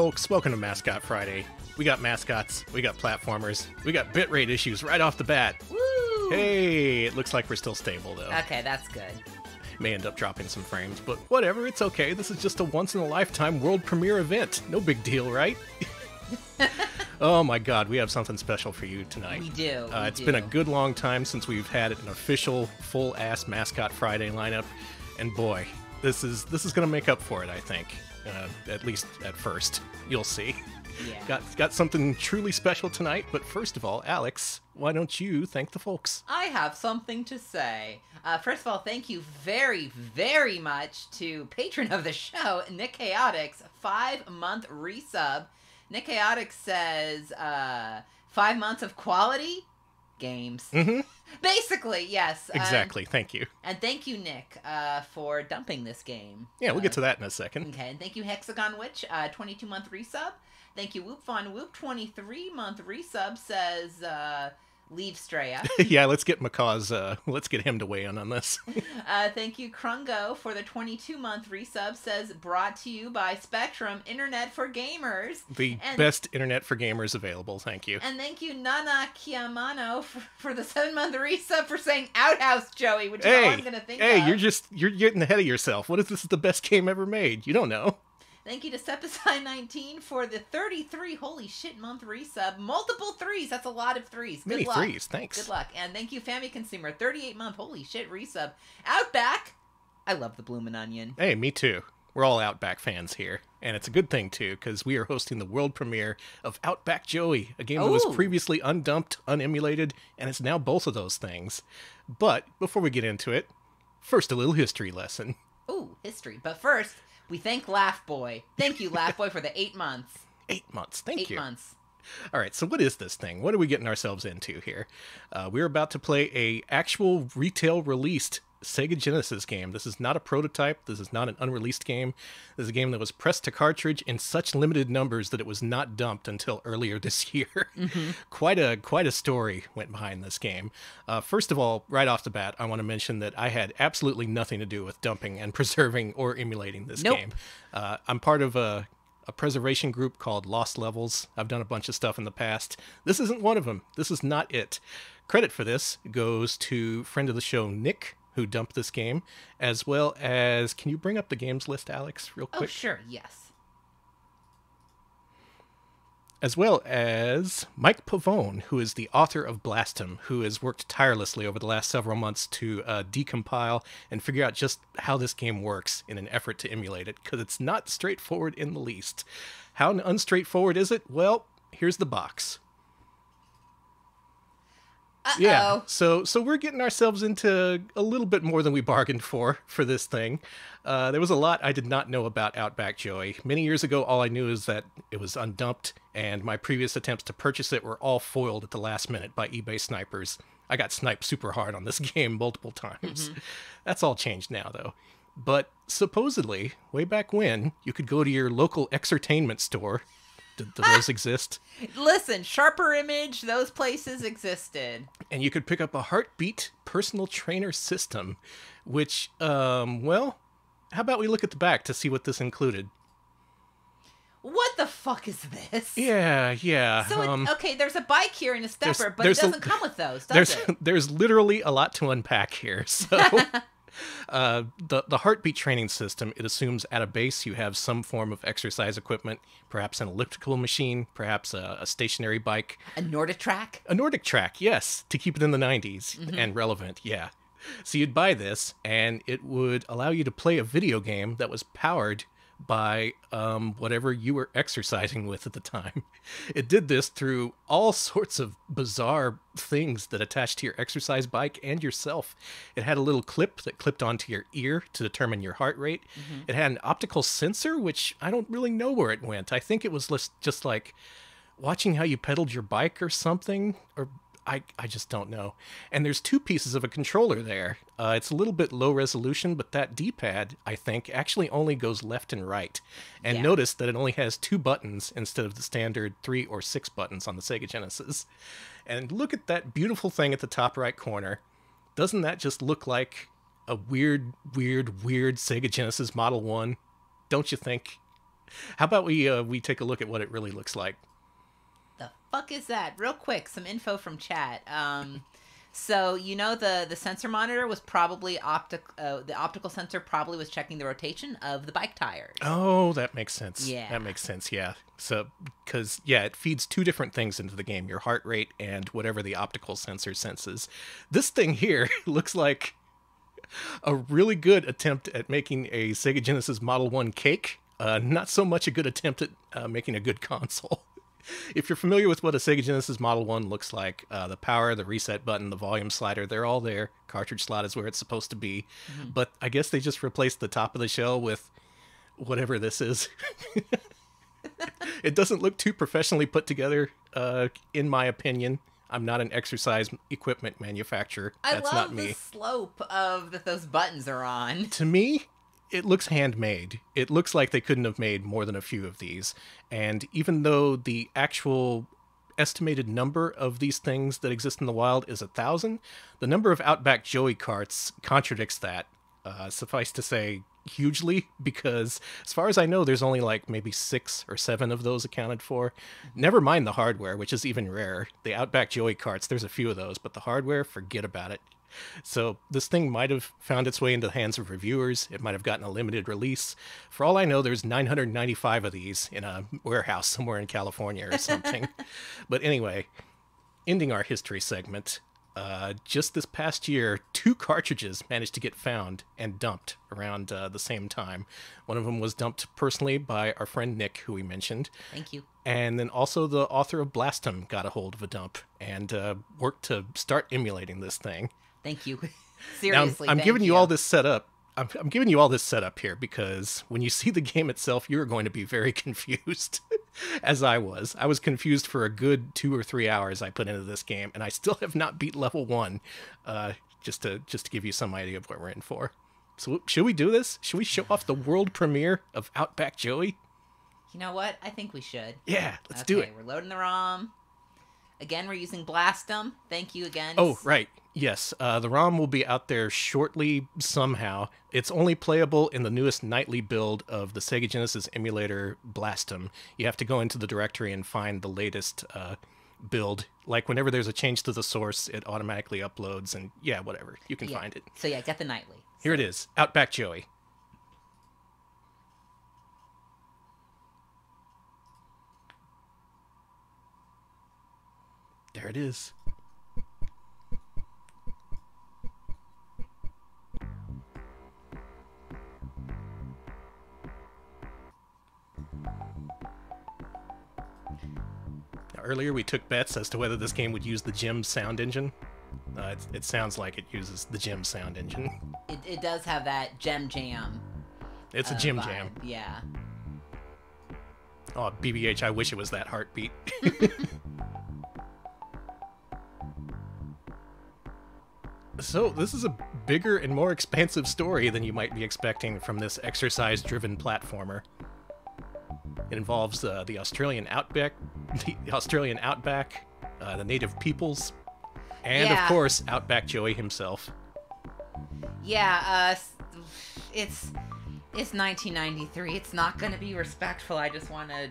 folks, welcome to Mascot Friday. We got mascots, we got platformers, we got bitrate issues right off the bat. Woo! Hey, it looks like we're still stable, though. Okay, that's good. May end up dropping some frames, but whatever, it's okay. This is just a once-in-a-lifetime world premiere event. No big deal, right? Oh my god, we have something special for you tonight. We do. It's been a good long time since we've had an official, full-ass Mascot Friday lineup, and boy, this is going to make up for it, I think. At least at first. You'll see. Yeah. Got something truly special tonight, but first of all, Alex, why don't you thank the folks? I have something to say. First of all, thank you very, very much to patron of the show, Nick Chaotix, 5-month resub. Nick Chaotix says, 5 months of quality games. Mm-hmm. Basically, yes. Exactly. Thank you. And thank you, Nick, for dumping this game. Yeah, we'll get to that in a second. Okay, and thank you, Hexagon Witch, 22-month resub. Thank you, Whoop Von Whoop, 23-month resub, says, leave Straya. Yeah, let's get Macaw's, let's get him to weigh in on this. Thank you, Krungo, for the 22-month resub, says, brought to you by Spectrum, Internet for Gamers. The best Internet for Gamers available, thank you. And thank you, Nana Kiamano, for the 7-month resub for saying Outhouse Joey, which is all I'm going to think of. Hey, you're getting ahead of yourself. What if this is the best game ever made? You don't know. Thank you to Sepasai19 for the 33 holy shit month resub. Multiple threes. That's a lot of threes. Good luck. Many threes. Thanks. Good luck. And thank you, Family Consumer, 38-month holy shit resub. Outback. I love the Bloomin' Onion. Hey, me too. We're all Outback fans here. And it's a good thing, too, because we are hosting the world premiere of Outback Joey, a game that was previously undumped, unemulated, and it's now both of those things. But before we get into it, first a little history lesson. Ooh, history. But first... we thank Laugh Boy. Thank you, Laugh Boy, for the 8 months. 8 months. Thank you. 8 months. All right, so what is this thing? What are we getting ourselves into here? We're about to play a actual retail-released Sega Genesis game. This is not a prototype. This is not an unreleased game. This is a game that was pressed to cartridge in such limited numbers that it was not dumped until earlier this year. Mm-hmm. Quite a story went behind this game. First of all, right off the bat, I want to mention that I had absolutely nothing to do with dumping and preserving or emulating this game. I'm part of a preservation group called Lost Levels. I've done a bunch of stuff in the past. This isn't one of them. This is not it. Credit for this goes to friend of the show, Nick, who dumped this game, as well as... can you bring up the games list, Alex, real quick? Oh, sure, yes. As well as Mike Pavone, who is the author of BlastEm, who has worked tirelessly over the last several months to decompile and figure out just how this game works in an effort to emulate it, because it's not straightforward in the least. How unstraightforward is it? Well, here's the box. Uh-oh. Yeah, so we're getting ourselves into a little bit more than we bargained for this thing. There was a lot I did not know about Outback Joey. Many years ago, all I knew is that it was undumped, and my previous attempts to purchase it were all foiled at the last minute by eBay snipers. I got sniped super hard on this game multiple times. Mm-hmm. That's all changed now, though. But supposedly, way back when, you could go to your local exertainment store. Do those exist? Listen, Sharper Image, those places existed. And you could pick up a Heartbeat personal trainer system, which, well, how about we look at the back to see what this included? What the fuck is this? Yeah. So, okay, there's a bike here and a stepper, but it doesn't come with those, does it? There's literally a lot to unpack here, so... the Heartbeat training system, it assumes at a base you have some form of exercise equipment, perhaps an elliptical machine, perhaps a stationary bike. A Nordic Track? A Nordic Track, yes, to keep it in the 90s and relevant, yeah. So you'd buy this, and it would allow you to play a video game that was powered by whatever you were exercising with at the time. It did this through all sorts of bizarre things that attached to your exercise bike and yourself. It had a little clip that clipped onto your ear to determine your heart rate. Mm-hmm. It had an optical sensor, which I don't really know where it went. I think it was just like watching how you pedaled your bike or something, or I just don't know. And there's two pieces of a controller there. It's a little bit low resolution, but that D-pad, I think, actually only goes left and right. And notice that it only has 2 buttons instead of the standard 3 or 6 buttons on the Sega Genesis. And look at that beautiful thing at the top right corner. Doesn't that just look like a weird Sega Genesis Model 1? Don't you think? How about we take a look at what it really looks like? The fuck is that? Real quick, some info from chat. So, you know, the sensor monitor was probably the optical sensor probably was checking the rotation of the bike tires. Oh, that makes sense. Yeah. That makes sense, yeah. So, because, yeah, it feeds two different things into the game, your heart rate and whatever the optical sensor senses. This thing here looks like a really good attempt at making a Sega Genesis Model 1 cake. Not so much a good attempt at making a good console. If you're familiar with what a Sega Genesis Model 1 looks like, the power, the reset button, the volume slider, they're all there. Cartridge slot is where it's supposed to be. Mm-hmm. But I guess they just replaced the top of the shell with whatever this is. It doesn't look too professionally put together, in my opinion. I'm not an exercise equipment manufacturer. That's not me. I love the slope of that those buttons are on. To me, it looks handmade. It looks like they couldn't have made more than a few of these. And even though the actual estimated number of these things that exist in the wild is 1,000, the number of Outback Joey carts contradicts that, suffice to say, hugely, because as far as I know, there's only like maybe 6 or 7 of those accounted for. Never mind the hardware, which is even rarer. The Outback Joey carts, there's a few of those, but the hardware, forget about it. So this thing might have found its way into the hands of reviewers. It might have gotten a limited release. For all I know, there's 995 of these in a warehouse somewhere in California or something. But anyway, ending our history segment, just this past year, 2 cartridges managed to get found and dumped around the same time. One of them was dumped personally by our friend Nick, who we mentioned. Thank you. And then also the author of BlastEm got a hold of a dump and worked to start emulating this thing. Thank you. Seriously, now, I'm giving you all this setup. I'm giving you all this setup here because when you see the game itself, you're going to be very confused, as I was. I was confused for a good 2 or 3 hours I put into this game, and I still have not beat level 1, just to give you some idea of what we're in for. So should we do this? Should we show off the world premiere of Outback Joey? You know what? I think we should. Yeah, let's do it. We're loading the ROM. Again, we're using BlastEm. Thank you again. Oh, right. Yes, the ROM will be out there shortly somehow. It's only playable in the newest nightly build of the Sega Genesis emulator BlastEm. You have to go into the directory and find the latest build. Like whenever there's a change to the source, it automatically uploads and yeah, whatever. You can find it. So yeah, get the nightly. Here it is, Outback Joey. There it is. Earlier, we took bets as to whether this game would use the Gem sound engine. It sounds like it uses the Gem sound engine. It does have that Gem Jam. It's a Gem vibe. Jam. Yeah. Oh, BBH, I wish it was that heartbeat. So, this is a bigger and more expansive story than you might be expecting from this exercise-driven platformer. It involves the Australian outback, the native peoples, and of course Outback Joey himself. Yeah, it's 1993. It's not going to be respectful. I just want to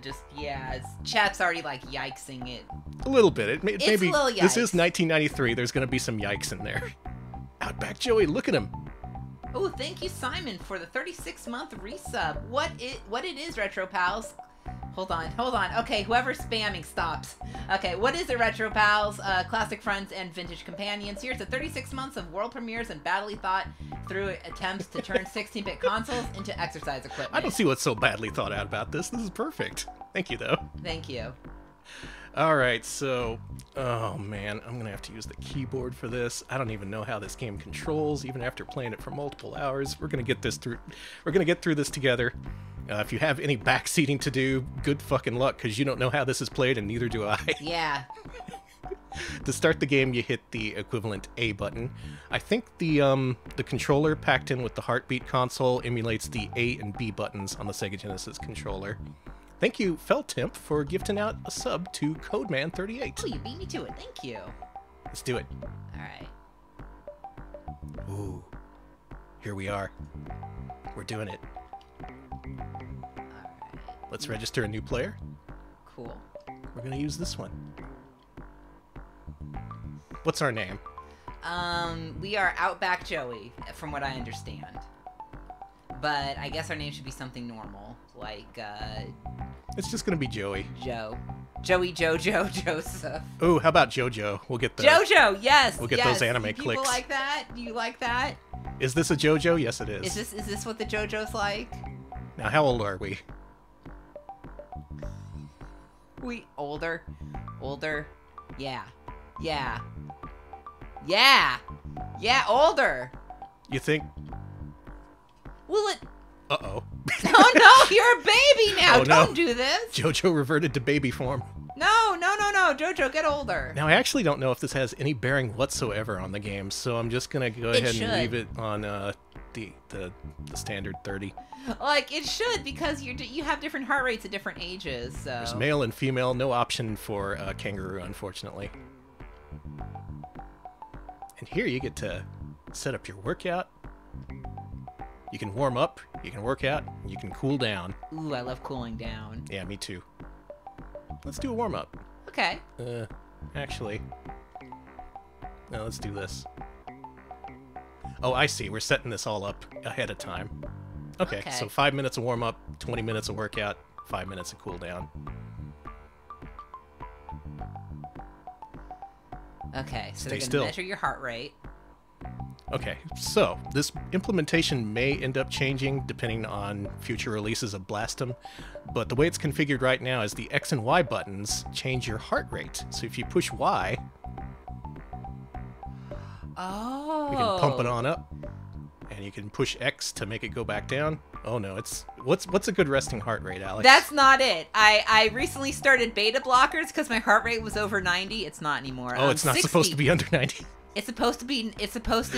chat's already like yikesing it. A little bit. It's maybe a little yikes. This is 1993. There's going to be some yikes in there. Outback Joey, look at him. Oh, thank you, Simon, for the 36-month resub. What it is, Retro Pals? Hold on. Okay, whoever's spamming stops. Okay, what is it, Retro Pals? Classic friends and vintage companions. Here's the 36 months of world premieres and badly thought through attempts to turn 16-bit consoles into exercise equipment. I don't see what's so badly thought out about this. This is perfect. Thank you, though. Thank you. All right, so, oh man, I'm gonna have to use the keyboard for this. I don't even know how this game controls, even after playing it for multiple hours. We're gonna get through this together. If you have any backseating to do, good fucking luck, because you don't know how this is played, and neither do I. Yeah. To start the game, you hit the equivalent A button. I think the controller packed in with the Heartbeat console emulates the A and B buttons on the Sega Genesis controller. Thank you, Feltemp, for gifting out a sub to Codeman38. Oh, you beat me to it. Thank you. Let's do it. All right. Ooh. Here we are. We're doing it. All right. Let's register a new player. Cool. We're going to use this one. What's our name? We are Outback Joey, from what I understand. But I guess our name should be something normal, like, It's just gonna be Joey. Joe. Joey, Jojo, Joseph. Ooh, how about JoJo? We'll get the... JoJo, yes! We'll get those anime clicks. People like that? Do you like that? Is this a JoJo? Yes, it is. Is this what the JoJo's like? Now, how old are we? We older. Older. Yeah. Yeah. Yeah! Yeah, older! You think... Will it... Uh-oh. Oh, no, you're a baby now. Oh, don't do this. JoJo reverted to baby form. No, no, no, no. JoJo, get older. Now, I actually don't know if this has any bearing whatsoever on the game, so I'm just going to go ahead and leave it on the standard 30. Like, it should, because you have different heart rates at different ages, so... There's male and female. No option for kangaroo, unfortunately. And here you get to set up your workout. You can warm up, you can work out, you can cool down. Ooh, I love cooling down. Yeah, me too. Let's do a warm up. Okay. Actually, no, let's do this. Oh, I see. We're setting this all up ahead of time. Okay. So 5 minutes of warm up, 20 minutes of workout, 5 minutes of cool down. Okay, so they're gonna measure your heart rate. Okay, so this implementation may end up changing depending on future releases of BlastEm, but the way it's configured right now is the X and Y buttons change your heart rate. So if you push Y, you can pump it on up, and you can push X to make it go back down. Oh no, it's what's a good resting heart rate, Alex? That's not it. I recently started beta blockers because my heart rate was over 90. It's not anymore. Oh, it's not 60. Supposed to be under 90. It's supposed to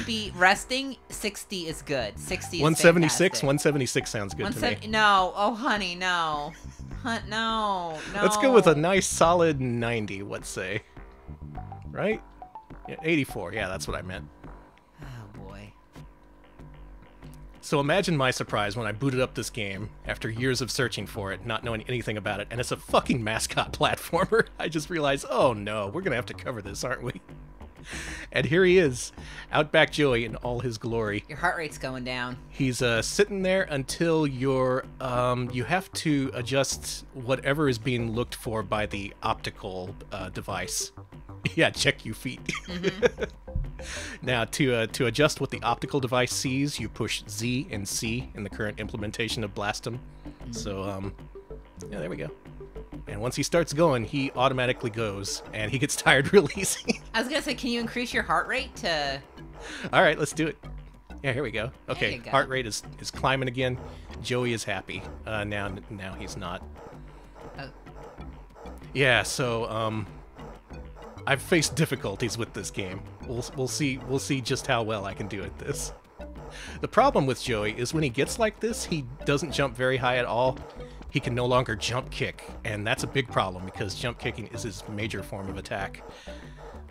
be resting. 60 is good. 60 is 176. 176 sounds good to me. No, oh honey, no. No. Let's go with a nice solid 90, let's say. Right? Yeah, 84. Yeah, that's what I meant. Oh boy. So imagine my surprise when I booted up this game after years of searching for it, not knowing anything about it, and it's a fucking mascot platformer. I just realized, "Oh no, we're going to have to cover this, aren't we?" And here he is, Outback Joey in all his glory. Your heart rate's going down. He's sitting there until you're, you have to adjust whatever is being looked for by the optical device. Yeah, check your feet. Mm-hmm. Now, to adjust what the optical device sees, you push Z and C in the current implementation of BlastEm. Mm-hmm. So, yeah, there we go. And once he starts going, he automatically goes, and he gets tired real easy. I was going to say, can you increase your heart rate to... All right, let's do it. Yeah, here we go. Okay, heart rate is climbing again. Joey is happy. Now he's not. Oh. Yeah, so I've faced difficulties with this game. We'll see just how well I can do at this. The problem with Joey is when he gets like this, he doesn't jump very high at all. He can no longer jump kick, and that's a big problem because jump kicking is his major form of attack.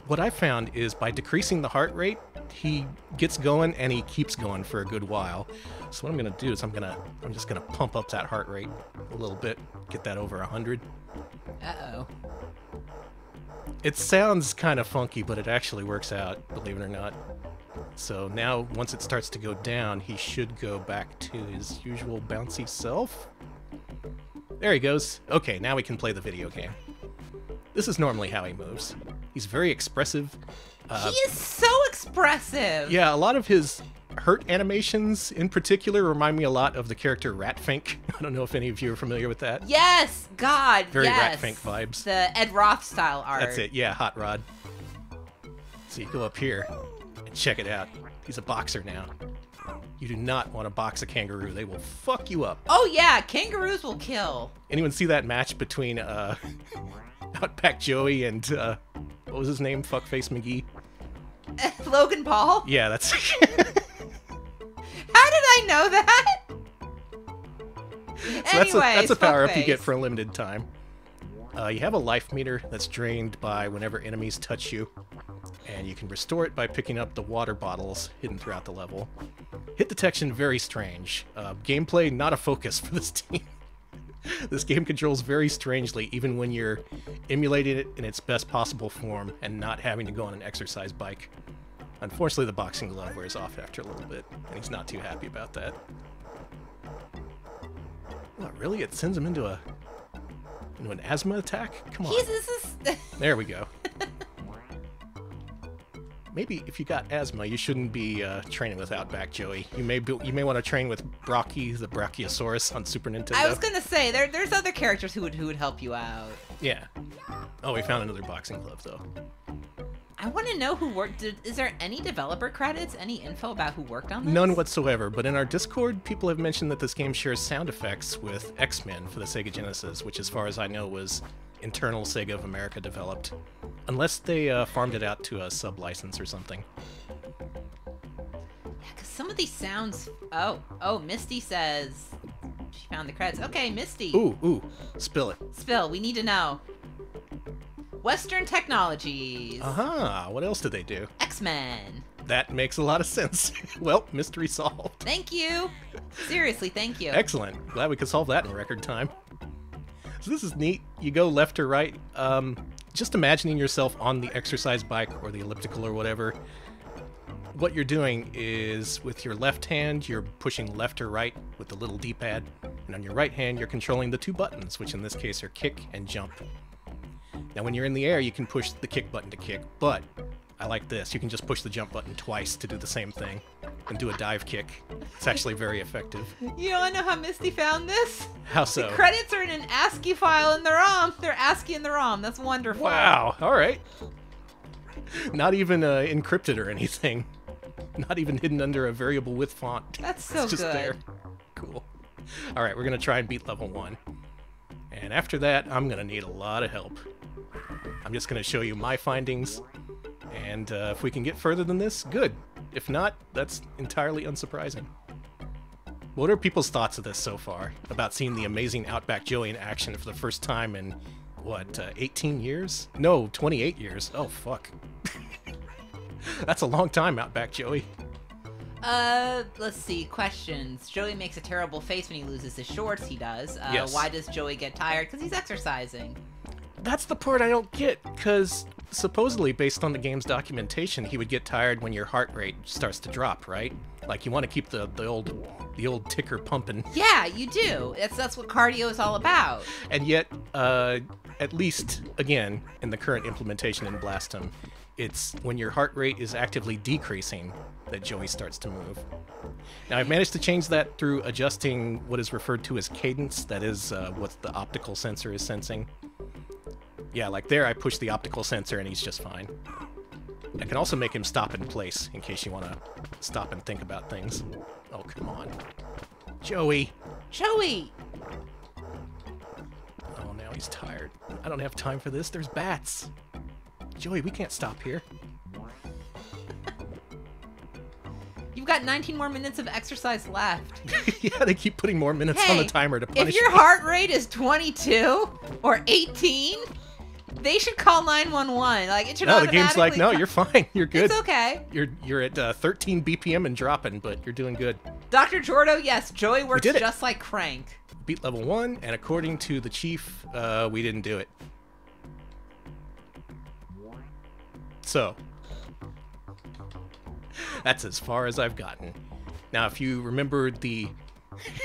What I found is by decreasing the heart rate, he gets going and he keeps going for a good while. So what I'm gonna do is I'm just gonna pump up that heart rate a little bit, get that over 100. Uh-oh. It sounds kind of funky, but it actually works out, believe it or not. So now once it starts to go down, he should go back to his usual bouncy self. There he goes. Okay, now we can play the video game. This is normally how he moves. He's very expressive. He is so expressive! Yeah, a lot of his hurt animations in particular remind me a lot of the character Ratfink. I don't know if any of you are familiar with that. Yes! God, very yes! Ratfink vibes. The Ed Roth style art. That's it, yeah, Hot Rod. So you go up here and check it out. He's a boxer now. You do not want to box a kangaroo. They will fuck you up. Oh, yeah. Kangaroos will kill. Anyone see that match between Outback Joey and, what was his name? Fuckface McGee? Logan Paul? Yeah, that's... How did I know that? So anyway, that's a power up you get for a limited time. You have a life meter that's drained by whenever enemies touch you. And you can restore it by picking up the water bottles hidden throughout the level. Hit detection, very strange. Gameplay, not a focus for this team. This game controls very strangely, even when you're emulating it in its best possible form and not having to go on an exercise bike. Unfortunately, the boxing glove wears off after a little bit, and he's not too happy about that. Not really? It sends him into an asthma attack? Come on. Jesus. There we go. Maybe if you got asthma, you shouldn't be training with Outback Joey. You may want to train with Brocky, the Brachiosaurus on Super Nintendo. I was gonna say there's other characters who would help you out. Yeah. Oh, we found another boxing glove though. I want to know who worked. Is there any developer credits? Any info about who worked on this? None whatsoever. But in our Discord, people have mentioned that this game shares sound effects with X-Men for the Sega Genesis, which, as far as I know, was internal Sega of America developed, unless they farmed it out to a sub-license or something. Yeah, because some of these sounds. Oh, Misty says she found the credits. Okay, Misty. Ooh, spill it. Spill. We need to know. Western Technologies. Uh-huh. What else did they do? X-Men. That makes a lot of sense. Well, mystery solved. Thank you. Seriously, thank you. Excellent. Glad we could solve that in record time. So this is neat. You go left or right. Just imagining yourself on the exercise bike or the elliptical or whatever. What you're doing is with your left hand, you're pushing left or right with the little D-pad. And on your right hand, you're controlling the two buttons, which in this case are kick and jump. Now, when you're in the air, you can push the kick button to kick, but I like this. You can just push the jump button twice to do the same thing and do a dive kick. It's actually very effective. You don't know how Misty found this? How so? The credits are in an ASCII file in the ROM. They're ASCII in the ROM. That's wonderful. Wow. All right. Not even encrypted or anything. Not even hidden under a variable width font. That's so good. It's just there. Cool. All right, we're going to try and beat level 1. And after that, I'm going to need a lot of help. I'm just going to show you my findings, and if we can get further than this, good. If not, that's entirely unsurprising. What are people's thoughts of this so far, about seeing the amazing Outback Joey in action for the first time in, what, 18 years? No, 28 years. Oh, fuck. That's a long time, Outback Joey. Let's see, questions. Joey makes a terrible face when he loses his shorts, he does. Yes. Why does Joey get tired? Because he's exercising. That's the part I don't get, because supposedly, based on the game's documentation, he would get tired when your heart rate starts to drop, right? Like, you want to keep the old ticker pumping. Yeah, you do. That's what cardio is all about. And yet, at least, again, in the current implementation in BlastEm, it's when your heart rate is actively decreasing that Joey starts to move. Now, I've managed to change that through adjusting what is referred to as cadence. That is what the optical sensor is sensing. Yeah, like there I push the optical sensor and he's just fine. I can also make him stop in place in case you want to stop and think about things. Oh, come on. Joey! Joey! Oh, now he's tired. I don't have time for this. There's bats. Joey, we can't stop here. You've got 19 more minutes of exercise left. Yeah, they keep putting more minutes on the timer to punish you. If your heart rate is 22 or 18... they should call 911. Like it should. No, the game's like, no, you're fine. You're good. It's okay. You're at 13 BPM and dropping, but you're doing good. Dr. Jordo, yes, Joey works just like Crank. Beat level 1, and according to the chief, we didn't do it. So that's as far as I've gotten. Now, if you remember the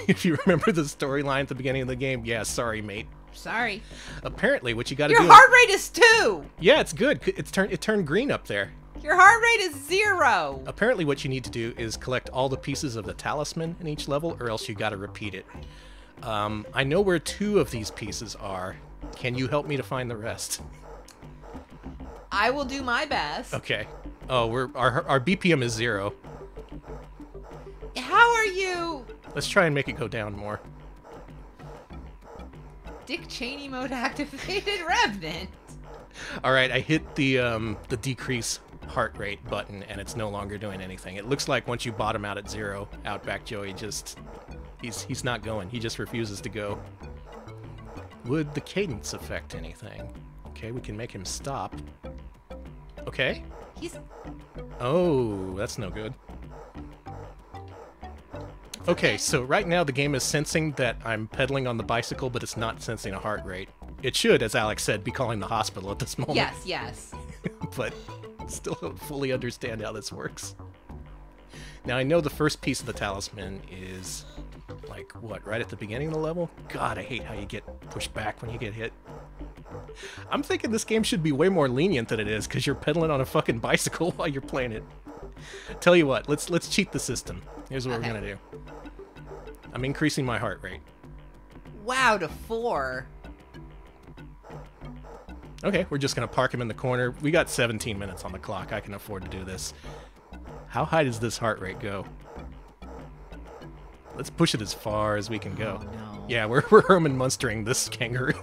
storyline at the beginning of the game, yeah, sorry, mate. Sorry. Apparently, what you got to do. Your heart rate is 2. Yeah, it's good. It turned green up there. Your heart rate is 0. Apparently, what you need to do is collect all the pieces of the talisman in each level, or else you got to repeat it. I know where 2 of these pieces are. Can you help me to find the rest? I will do my best. Okay. Oh, our BPM is 0. How are you? Let's try and make it go down more. Dick Cheney mode activated Revenant. All right, I hit the decrease heart rate button, and it's no longer doing anything. It looks like once you bottom out at 0, Outback Joey just he's not going. He just refuses to go. Would the cadence affect anything? Okay, we can make him stop. Okay. Oh, that's no good. Okay, so right now the game is sensing that I'm pedaling on the bicycle, but it's not sensing a heart rate. It should, as Alex said, be calling the hospital at this moment. Yes, yes. But still don't fully understand how this works. Now, I know the first piece of the talisman is, like, what, right at the beginning of the level? God, I hate how you get pushed back when you get hit. I'm thinking this game should be way more lenient than it is, because you're pedaling on a fucking bicycle while you're playing it. Tell you what, let's cheat the system. Here's what we're going to do. I'm increasing my heart rate. Wow, to 4. Okay, we're just going to park him in the corner. We got 17 minutes on the clock. I can afford to do this. How high does this heart rate go? Let's push it as far as we can go. Oh, no. Yeah, we're Herman Munstering this kangaroo.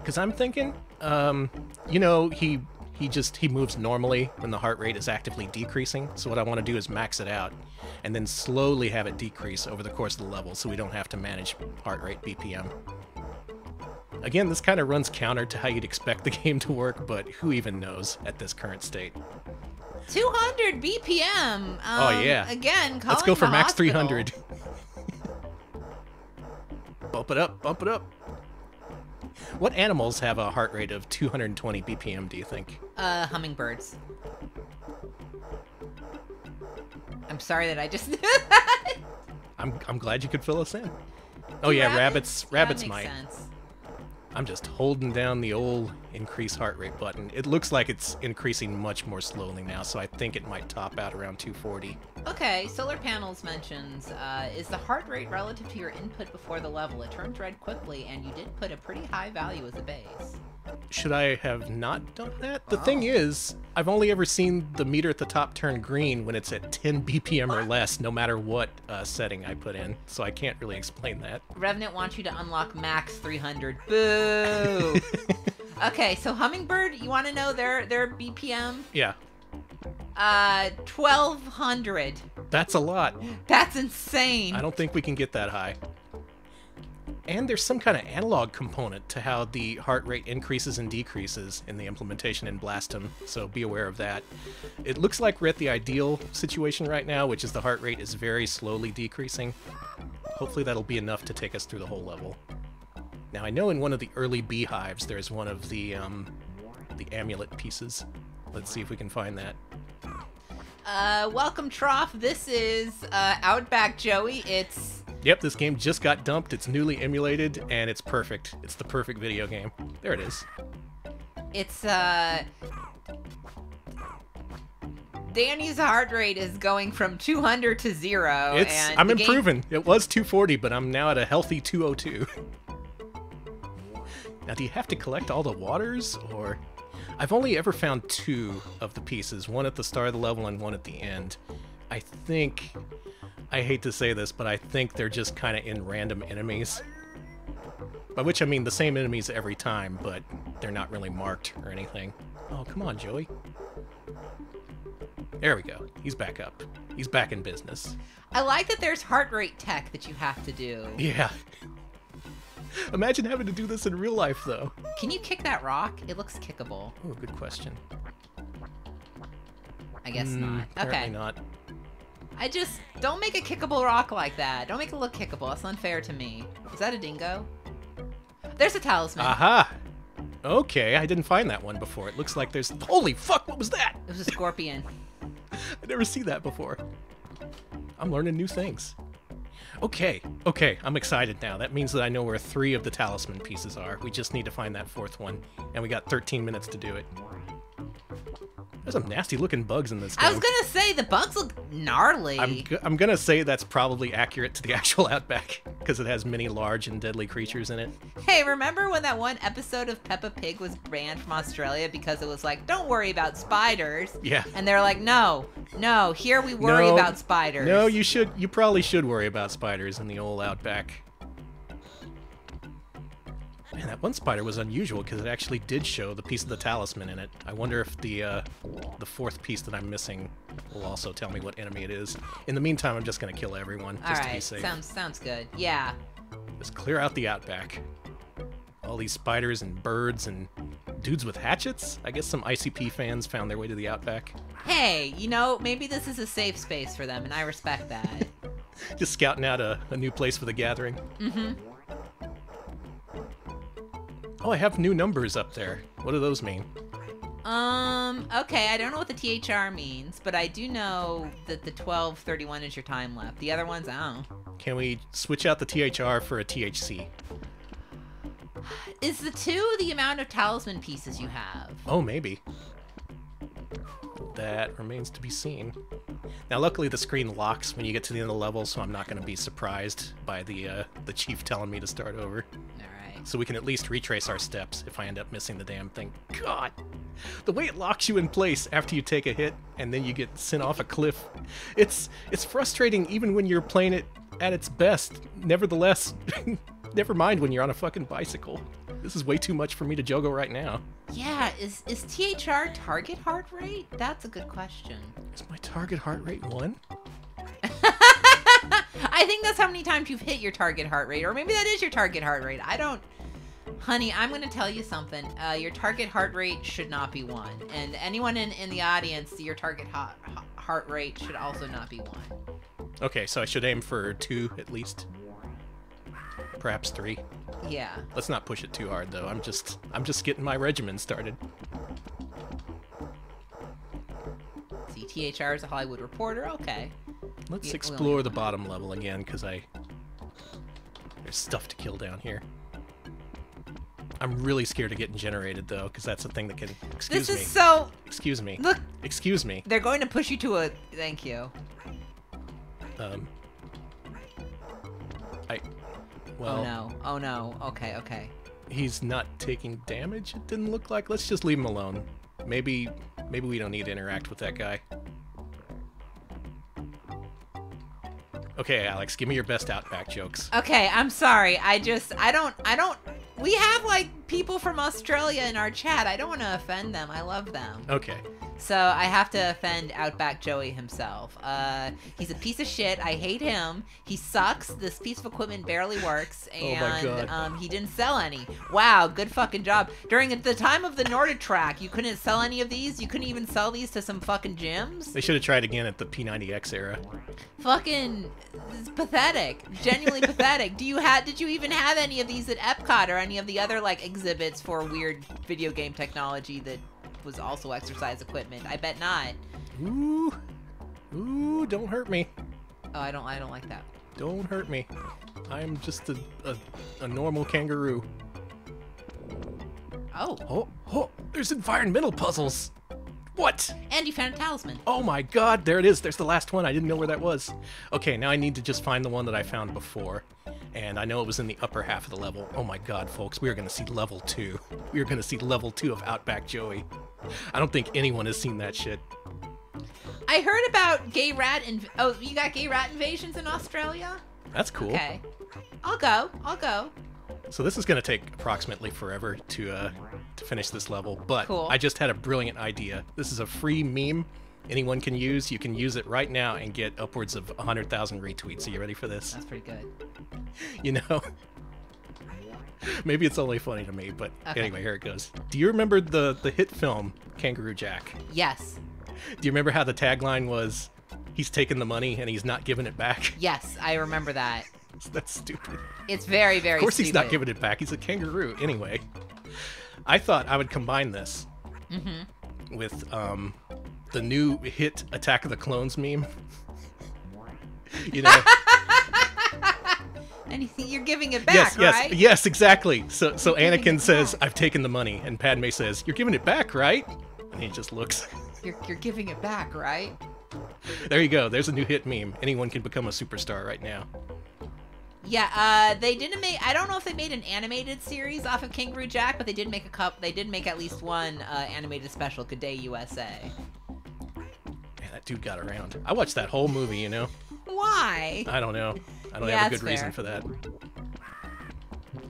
Because I'm thinking, you know, he moves normally when the heart rate is actively decreasing. So what I want to do is max it out and then slowly have it decrease over the course of the level so we don't have to manage heart rate BPM. Again, this kind of runs counter to how you'd expect the game to work, but who even knows at this current state. 200 BPM! Oh, yeah. Again, let's go for max hospital. 300. Bump it up, bump it up. What animals have a heart rate of 220 BPM, do you think? Hummingbirds. I'm sorry that I just did that. I'm glad you could fill us in. Oh, yeah, rabbits might. Sense. I'm just holding down the old increase heart rate button. It looks like it's increasing much more slowly now, so I think it might top out around 240. Okay, Solar Panels mentions, is the heart rate relative to your input before the level? It turns red quickly, and you did put a pretty high value as a base. Should I have not done that? The thing is, I've only ever seen the meter at the top turn green when it's at 10 BPM or less, no matter what setting I put in, so I can't really explain that. Revenant wants you to unlock max 300. Boo! Okay, so Hummingbird, you want to know their BPM? Yeah. 1,200. That's a lot. That's insane. I don't think we can get that high. And there's some kind of analog component to how the heart rate increases and decreases in the implementation in BlastEm, so be aware of that. It looks like we're at the ideal situation right now, which is the heart rate is very slowly decreasing. Hopefully that'll be enough to take us through the whole level. Now I know in one of the early beehives there's one of the amulet pieces. Let's see if we can find that. Welcome Trough, this is Outback Joey. It's... Yep, this game just got dumped, it's newly emulated, and it's perfect. It's the perfect video game. There it is. It's, Danny's heart rate is going from 200 to 0. And I'm improving. It was 240, but I'm now at a healthy 202. Now, do you have to collect all the waters, or...? I've only ever found 2 of the pieces, one at the start of the level and one at the end. I think... I hate to say this, but I think they're just kind of in random enemies. By which I mean the same enemies every time, but they're not really marked or anything. Oh, come on, Joey. There we go. He's back up. He's back in business. I like that there's heart rate tech that you have to do. Yeah. Imagine having to do this in real life, though. Can you kick that rock? It looks kickable. Oh, good question. I guess not. Apparently okay. Not. I just... Don't make a kickable rock like that. Don't make it look kickable. That's unfair to me. Is that a dingo? There's a talisman. Aha! Okay, I didn't find that one before. It looks like there's... Holy fuck, what was that? It was a scorpion. I never seen that before. I'm learning new things. Okay, okay, I'm excited now. That means that I know where 3 of the talisman pieces are. We just need to find that 4th one. And we got 13 minutes to do it. There's some nasty-looking bugs in this game. I was gonna say, the bugs look gnarly. I'm gonna say that's probably accurate to the actual Outback, because it has many large and deadly creatures in it. Hey, remember when that one episode of Peppa Pig was banned from Australia because it was like, don't worry about spiders? Yeah. And they're like, no, no, here we worry about spiders. No, you probably should worry about spiders in the old Outback. Man, that one spider was unusual because it actually did show the piece of the talisman in it. I wonder if the 4th piece that I'm missing will also tell me what enemy it is. In the meantime, I'm just going to kill everyone just to be safe. All right, sounds good. Yeah. Just clear out the Outback. All these spiders and birds and dudes with hatchets? I guess some ICP fans found their way to the Outback. Hey, you know, maybe this is a safe space for them, and I respect that. Just scouting out a new place for the gathering. Mm-hmm. Oh, I have new numbers up there. What do those mean? Okay, I don't know what the THR means, but I do know that the 1231 is your time left. The other ones, I don't know. Can we switch out the THR for a THC? Is the 2 the amount of talisman pieces you have? Oh, maybe. That remains to be seen. Now, luckily, the screen locks when you get to the end of the level, so I'm not going to be surprised by the chief telling me to start over. All right. So we can at least retrace our steps if I end up missing the damn thing. God! The way it locks you in place after you take a hit and then you get sent off a cliff. It's frustrating even when you're playing it at its best. Nevertheless, never mind when you're on a fucking bicycle. This is way too much for me to juggle right now. Yeah, is THR target heart rate? That's a good question. Is my target heart rate 1? I think that's how many times you've hit your target heart rate, or maybe that is your target heart rate. I don't... Honey, I'm going to tell you something. Your target heart rate should not be 1. And anyone in the audience, your target heart rate should also not be 1. Okay, so I should aim for 2 at least. Perhaps 3. Yeah. Let's not push it too hard, though. I'm just getting my regimen started. See, THR is a Hollywood reporter. Okay. Let's explore the bottom level again, because there's stuff to kill down here. I'm really scared of getting generated, though, because that's the thing that can... Excuse me. This is so... Excuse me. Look. Excuse me. They're going to push you to a... Thank you. Well... Oh, no. Oh, no. Okay, okay. He's not taking damage, it didn't look like. Let's just leave him alone. Maybe we don't need to interact with that guy. Okay, Alex, give me your best Outback jokes. Okay, I'm sorry. I don't... We have, like, people from Australia in our chat. I don't want to offend them. I love them. Okay. So I have to offend Outback Joey himself. He's a piece of shit. I hate him. He sucks. This piece of equipment barely works. And, oh my God. He didn't sell any. Wow, good fucking job. During the time of the Nordic Track, you couldn't sell any of these? You couldn't even sell these to some fucking gyms? They should have tried again at the P90X era. Fucking... This is pathetic. Genuinely pathetic. Did you even have any of these at Epcot or any of the other, like, exhibits for weird video game technology that was also exercise equipment? I bet not. Ooh. Ooh, don't hurt me. Oh, I don't like that. Don't hurt me. I'm just a normal kangaroo. Oh. Oh, there's environmental puzzles. What? And you found a talisman. Oh my God, there it is. There's the last one. I didn't know where that was. Okay, now I need to just find the one that I found before. And I know it was in the upper half of the level. Oh my God, folks, we are going to see level 2. We are going to see level 2 of Outback Joey. I don't think anyone has seen that shit. I heard about gay rat... Oh, you got gay rat invasions in Australia? That's cool. Okay. I'll go. So this is going to take approximately forever to finish this level, but cool. I just had a brilliant idea. This is a free meme anyone can use. You can use it right now and get upwards of 100,000 retweets. Are you ready for this? That's pretty good. You know, maybe it's only funny to me, but okay. Anyway, here it goes. Do you remember the hit film Kangaroo Jack? Yes. Do you remember how the tagline was, he's taking the money and he's not giving it back? Yes, I remember that. That's stupid. It's very, very stupid. Of course he's not giving it back. He's a kangaroo. Anyway, I thought I would combine this with the new hit Attack of the Clones meme. You know. And you're giving it back, right? Yes, exactly. So Anakin says, I've taken the money. And Padme says, you're giving it back, right? And he just looks. You're giving it back, right? There you go. There's a new hit meme. Anyone can become a superstar right now. Yeah, they didn't make... I don't know if they made an animated series off of Kangaroo Jack, but they did make a couple... They did make at least one animated special, Good Day USA. Man, that dude got around. I watched that whole movie, you know? Why? I don't know. I don't have a good reason for that.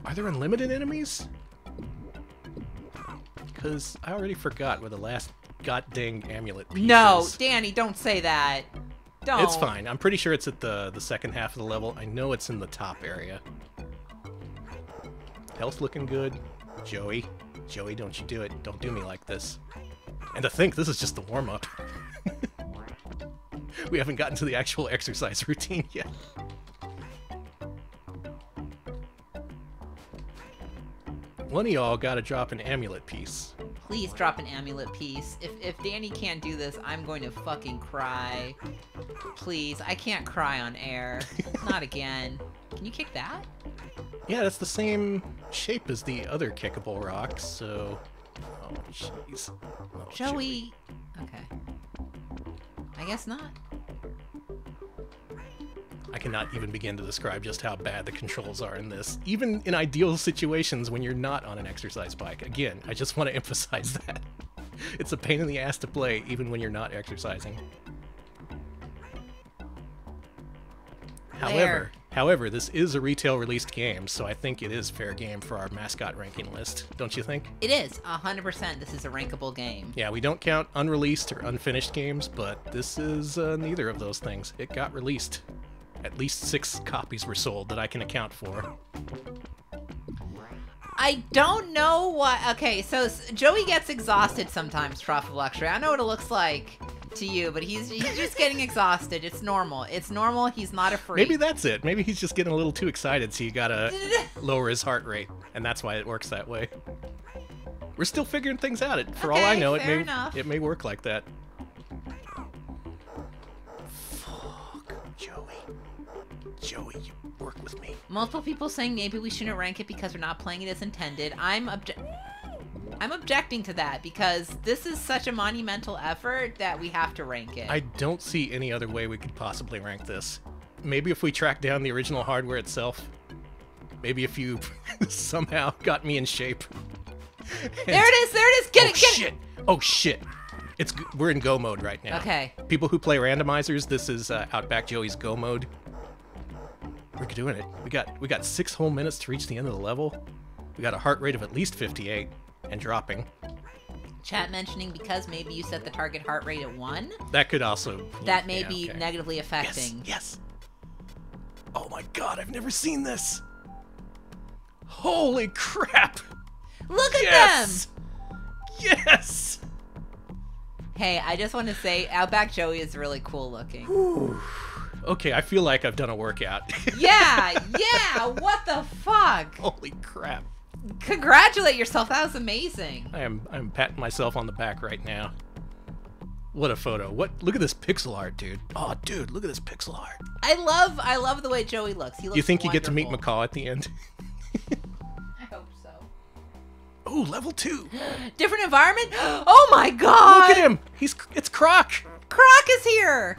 Are there unlimited enemies? Because I already forgot where the last god-dang amulet piece is. No, Danny, don't say that. Don't. It's fine. I'm pretty sure it's at the second half of the level. I know it's in the top area. Health looking good. Joey. Joey, don't you do it. Don't do me like this. And to think, this is just the warm-up. We haven't gotten to the actual exercise routine yet. One of y'all gotta drop an amulet piece. Please drop an amulet piece. If Danny can't do this, I'm going to fucking cry. Please, I can't cry on air. Not again. Can you kick that? Yeah, that's the same shape as the other kickable rock, so... Oh, jeez. Oh, Joey! Okay. I guess not. I cannot even begin to describe just how bad the controls are in this, even in ideal situations when you're not on an exercise bike. Again, I just want to emphasize that. It's a pain in the ass to play, even when you're not exercising. However, this is a retail-released game, so I think it is fair game for our mascot ranking list, don't you think? It is, 100%. This is a rankable game. Yeah, we don't count unreleased or unfinished games, but this is neither of those things. It got released. At least 6 copies were sold that I can account for. I don't know what... Okay, so Joey gets exhausted sometimes, Trough of Luxury. I know what it looks like to you, but he's just getting exhausted. It's normal. It's normal. He's not a freak. Maybe that's it. Maybe he's just getting a little too excited, so you gotta lower his heart rate, and that's why it works that way. We're still figuring things out. For all I know, it may work like that. Fuck, Joey. Joey, you work with me. Multiple people saying maybe we shouldn't rank it because we're not playing it as intended. I'm objecting to that because this is such a monumental effort that we have to rank it. I don't see any other way we could possibly rank this. Maybe if we track down the original hardware itself. Maybe if you somehow got me in shape. There it is! Get it! Oh shit! We're in go mode right now. Okay. People who play randomizers, this is Outback Joey's go mode. We're doing it. We got 6 whole minutes to reach the end of the level. We got a heart rate of at least 58 and dropping. Chat mentioning because maybe you set the target heart rate at 1. That could also... That may be negatively affecting. Yes, yes. Oh my god, I've never seen this. Holy crap. Look at them. Yes. Hey, I just want to say Outback Joey is really cool looking. Ooh. Okay, I feel like I've done a workout. yeah, what the fuck? Holy crap. Congratulate yourself, that was amazing. I'm patting myself on the back right now. What a photo. Look at this pixel art, dude. Oh, dude, look at this pixel art. I love the way Joey looks. He looks wonderful. You think you get to meet McCall at the end? I hope so. Oh, level 2. Different environment? Oh my god! Look at him! It's Croc! Croc is here!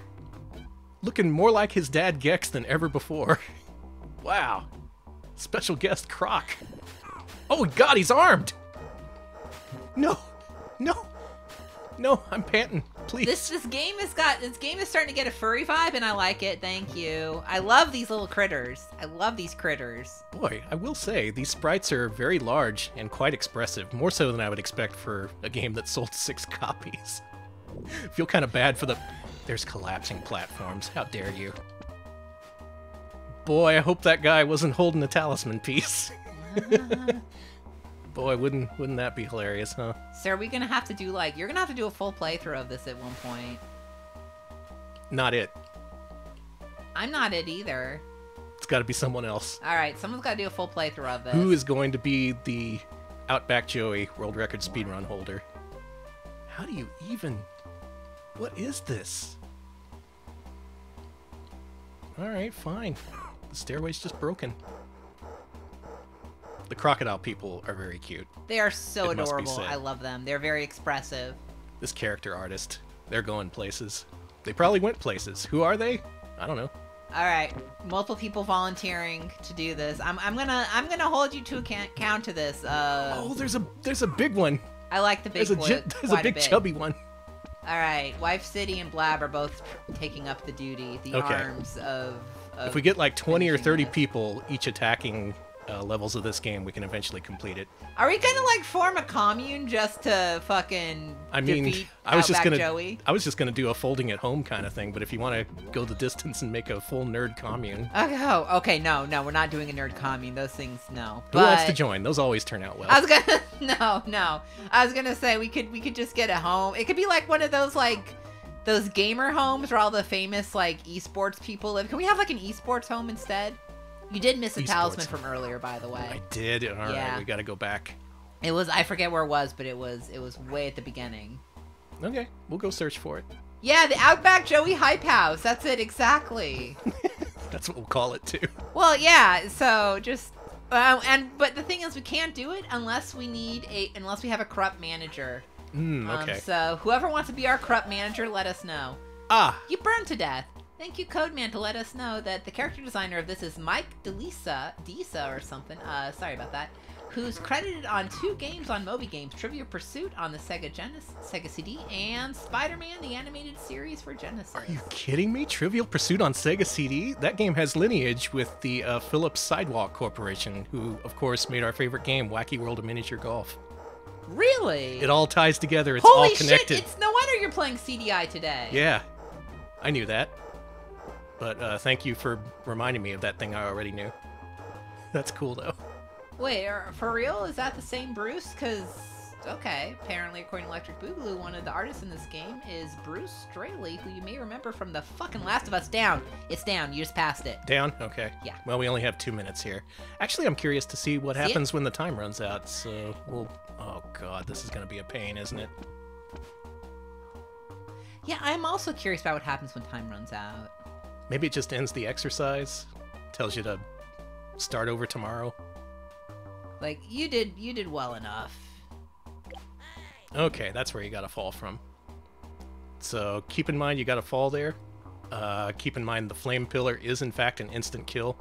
Looking more like his dad Gex than ever before. Wow. Special guest Croc. Oh god, he's armed! No, I'm panting. Please. This game has got starting to get a furry vibe and I like it, thank you. I love these little critters. I love these critters. Boy, I will say these sprites are very large and quite expressive, more so than I would expect for a game that sold 6 copies. I feel kinda bad for the... There's collapsing platforms. How dare you? Boy, I hope that guy wasn't holding a talisman piece. Boy, wouldn't that be hilarious, huh? So are we gonna have to do you're gonna have to do a full playthrough of this at one point? Not it. I'm not it either. It's got to be someone else. All right, someone's got to do a full playthrough of this. Who is going to be the Outback Joey world record speedrun holder? How do you even? What is this? Alright, fine. The stairway's just broken. The crocodile people are very cute. They are so adorable. I love them. They're very expressive. This character artist. They're going places. They probably went places. Who are they? I don't know. Alright. Multiple people volunteering to do this. I'm gonna hold you to account to this. Oh, there's a big one. I like the big one. There's a big chubby one. All right, Wife City and Blab are both taking up the duty, the arms of... If we get like 20 or 30 people each attacking levels of this game, we can eventually complete it. Are we gonna like form a commune just to fucking defeat Outback Joey? I was just gonna do a folding at home kind of thing, but if you want to go the distance and make a full nerd commune. Oh, okay, no, we're not doing a nerd commune. Those things, no. Who wants to join? Those always turn out well. I was gonna say we could just get a home. It could be like one of those those gamer homes where all the famous like esports people live. Can we have like an esports home instead? You did miss a talisman from earlier, by the way. I did. All right, we got to go back. It was, I forget where it was, but it was way at the beginning. Okay, we'll go search for it. Yeah, the Outback Joey Hype House. That's it, exactly. That's what we'll call it, too. Well, yeah, so just... but the thing is, we can't do it unless we need a... Unless we have a corrupt manager. Okay. So whoever wants to be our corrupt manager, let us know. Ah! You burned to death. Thank you, Codeman, to let us know that the character designer of this is Mike Delisa or something, sorry about that, who's credited on 2 games on Moby Games, Trivia Pursuit on the Sega Genesis, Sega CD, and Spider-Man the Animated Series for Genesis. Are you kidding me? Trivial Pursuit on Sega CD? That game has lineage with the Philips Sidewalk Corporation, who, of course, made our favorite game, Wacky World of Miniature Golf. Really? It all ties together. It's all connected. Holy shit, it's no wonder you're playing CDI today. Yeah, I knew that. But thank you for reminding me of that thing I already knew. That's cool, though. Wait, for real? Is that the same Bruce? Because, okay, apparently, according to Electric Boogaloo, one of the artists in this game is Bruce Straley, who you may remember from the fucking Last of Us. Down. It's down. You just passed it. Down? Okay. Yeah. Well, we only have 2 minutes here. Actually, I'm curious to see what happens when the time runs out, so we'll... Oh, God, this is going to be a pain, isn't it? Yeah, I'm also curious about what happens when time runs out. Maybe it just ends the exercise, tells you to start over tomorrow. Like, you did well enough. Okay, that's where you gotta fall from. So keep in mind you gotta fall there. Keep in mind the flame pillar is in fact an instant kill.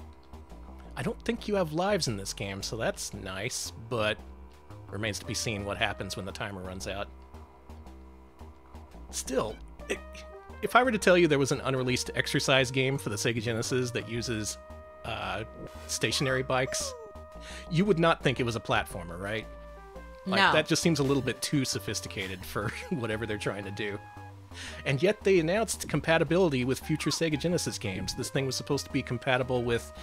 I don't think you have lives in this game, so that's nice, but remains to be seen what happens when the timer runs out. Still, if I were to tell you there was an unreleased exercise game for the Sega Genesis that uses stationary bikes, you would not think it was a platformer, right? Like, no. That just seems a little bit too sophisticated for whatever they're trying to do. And yet they announced compatibility with future Sega Genesis games. This thing was supposed to be compatible with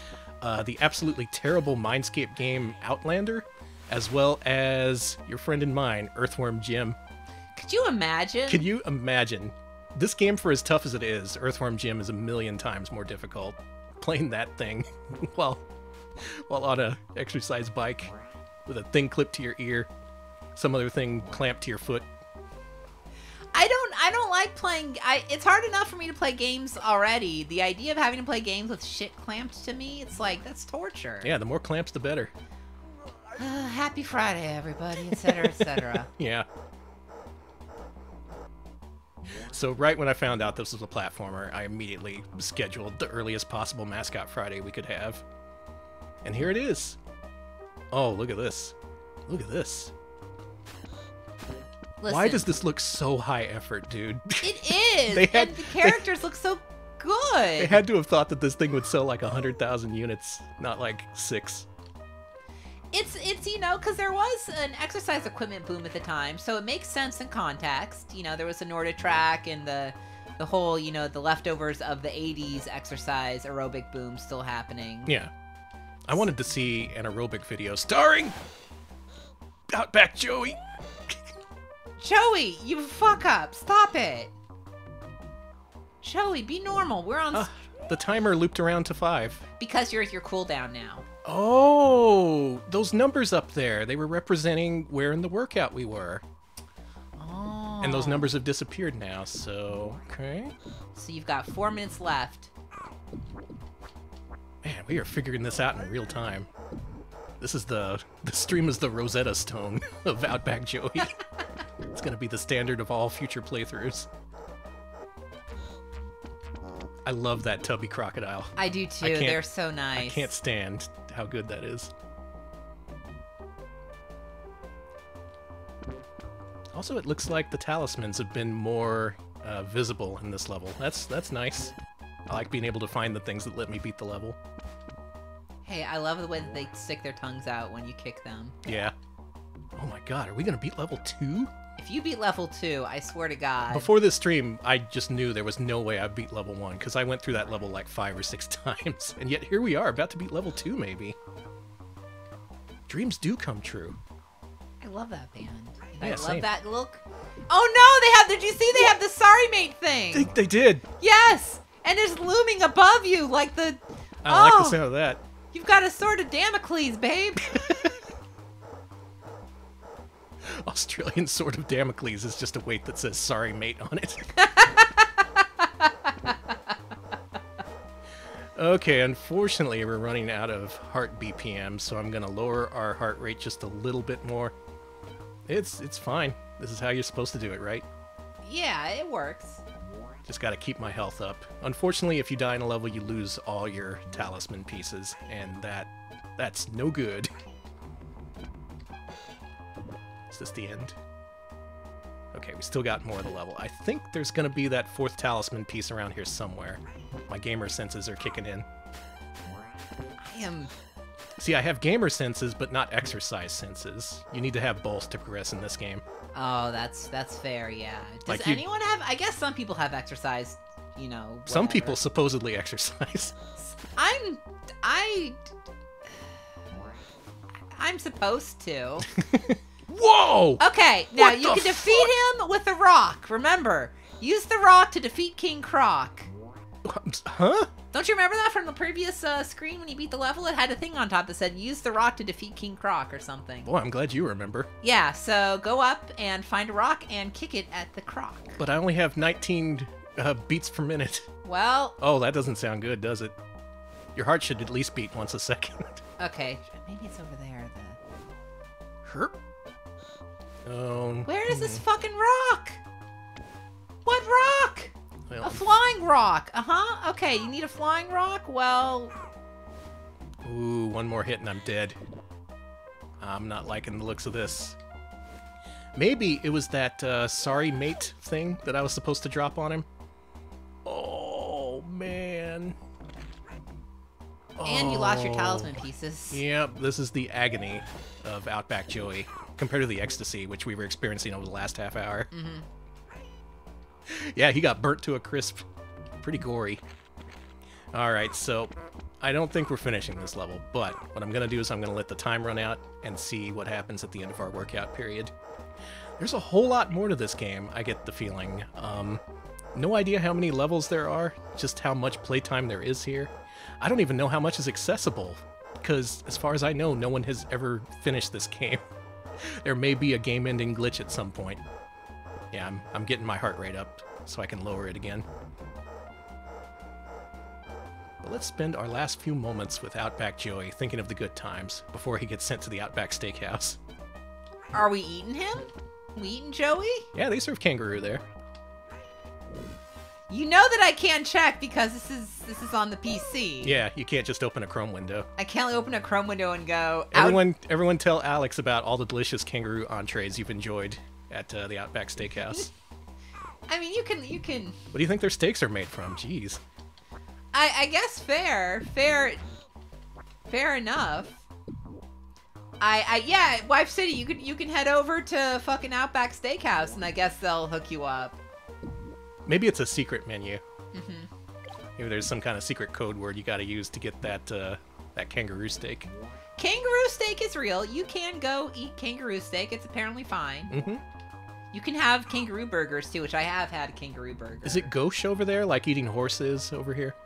the absolutely terrible Mindscape game Outlander, as well as your friend and mine, Earthworm Jim. Could you imagine? Could you imagine? This game, for as tough as it is, Earthworm Jim is a million times more difficult. Playing that thing while on a exercise bike with a thing clipped to your ear, some other thing clamped to your foot. I don't like playing. It's hard enough for me to play games already. The idea of having to play games with shit clamped to me, it's like, that's torture. Yeah, the more clamps, the better. Happy Friday, everybody, etc., etc. Yeah. So right when I found out this was a platformer, I immediately scheduled the earliest possible Mascot Friday we could have. And here it is. Oh, look at this. Look at this. Listen, why does this look so high effort, dude? It is! And the characters look so good! They had to have thought that this thing would sell like 100,000 units, not like 6. It's you know, because there was an exercise equipment boom at the time, so it makes sense in context. You know, there was the Nordic Track and the whole, you know, the leftovers of the 80s exercise aerobic boom still happening. Yeah. I wanted to see an aerobic video starring Outback Joey. Joey, you fuck up. Stop it. Joey, be normal. We're on... the timer looped around to 5. Because you're at your cooldown now. Oh, those numbers up there, they were representing where in the workout we were. Oh. And those numbers have disappeared now, so, okay. So you've got 4 minutes left. Man, we are figuring this out in real time. This is the stream is the Rosetta Stone of Outback Joey. It's going to be the standard of all future playthroughs. I love that tubby crocodile. I do too. They're so nice. I can't stand how good that is. Also, it looks like the talismans have been more visible in this level. That's nice. I like being able to find the things that let me beat the level. Hey, I love the way that they stick their tongues out when you kick them. Yeah. Oh my god, are we going to beat level 2? If you beat level 2, I swear to god. Before this stream, I just knew there was no way I beat level 1, because I went through that level like 5 or 6 times. And yet here we are, about to beat level 2 maybe. Dreams do come true. I love that band. Yeah, I love same. That look. Oh no, they have, did you see they have the sorry mate thing? They did. Yes, and it's looming above you like the... I like the sound of that. You've got a sword of Damocles, babe. Australian sword of Damocles is just a weight that says sorry mate on it. Okay, unfortunately we're running out of heart BPM, so I'm gonna lower our heart rate just a little bit more. It's fine. This is how you're supposed to do it, right? Yeah, it works. Just gotta keep my health up. Unfortunately, if you die in a level, you lose all your talisman pieces, and that's no good. Is this the end? Okay, we still got more of the level. I think there's gonna be that 4th talisman piece around here somewhere. My gamer senses are kicking in. I am... See, I have gamer senses, but not exercise senses. You need to have both to progress in this game. Oh, that's fair, yeah. Does like anyone have... I guess some people have exercise, you know, whatever. Some people supposedly exercise. I'm supposed to. Whoa! Okay, now you can defeat him with a rock, remember. Use the rock to defeat King Croc. Huh? Don't you remember that from the previous screen when you beat the level? It had a thing on top that said, use the rock to defeat King Croc or something. Boy, I'm glad you remember. Yeah, so go up and find a rock and kick it at the croc. But I only have 19 beats per minute. Well... Oh, that doesn't sound good, does it? Your heart should at least beat once a second. Okay, maybe it's over there. Herp? Oh. Where is this fucking rock? What rock? Well, a flying rock, uh-huh. Okay, you need a flying rock? Well... Ooh, one more hit and I'm dead. I'm not liking the looks of this. Maybe it was that sorry mate thing that I was supposed to drop on him. Oh, man. And you lost your talisman pieces. Yep, this is the agony of Outback Joey, compared to the ecstasy, which we were experiencing over the last half hour. Mm-hmm. Yeah, he got burnt to a crisp. Pretty gory. Alright, so I don't think we're finishing this level, but what I'm going to do is I'm going to let the time run out and see what happens at the end of our workout period. There's a whole lot more to this game, I get the feeling. No idea how many levels there are, just how much playtime there is here. I don't even know how much is accessible, because as far as I know, no one has ever finished this game. There may be a game-ending glitch at some point. Yeah, I'm getting my heart rate up so I can lower it again. But let's spend our last few moments with Outback Joey thinking of the good times before he gets sent to the Outback Steakhouse. Are we eating him? We eating Joey? Yeah, they serve kangaroo there. You know that I can't check because this is on the PC. Yeah, you can't just open a Chrome window. I can't open a Chrome window and go... Everyone tell Alex about all the delicious kangaroo entrees you've enjoyed at the Outback Steakhouse. I mean, you can... What do you think their steaks are made from? Jeez. I guess fair enough. Yeah, Wife City, you can head over to fucking Outback Steakhouse, and I guess they'll hook you up. Maybe it's a secret menu. Mm-hmm. Maybe there's some kind of secret code word you gotta use to get that, that kangaroo steak. Kangaroo steak is real. You can go eat kangaroo steak. It's apparently fine. Mm-hmm. You can have kangaroo burgers, too, which I have had a kangaroo burger. Is it gauche over there, like eating horses over here?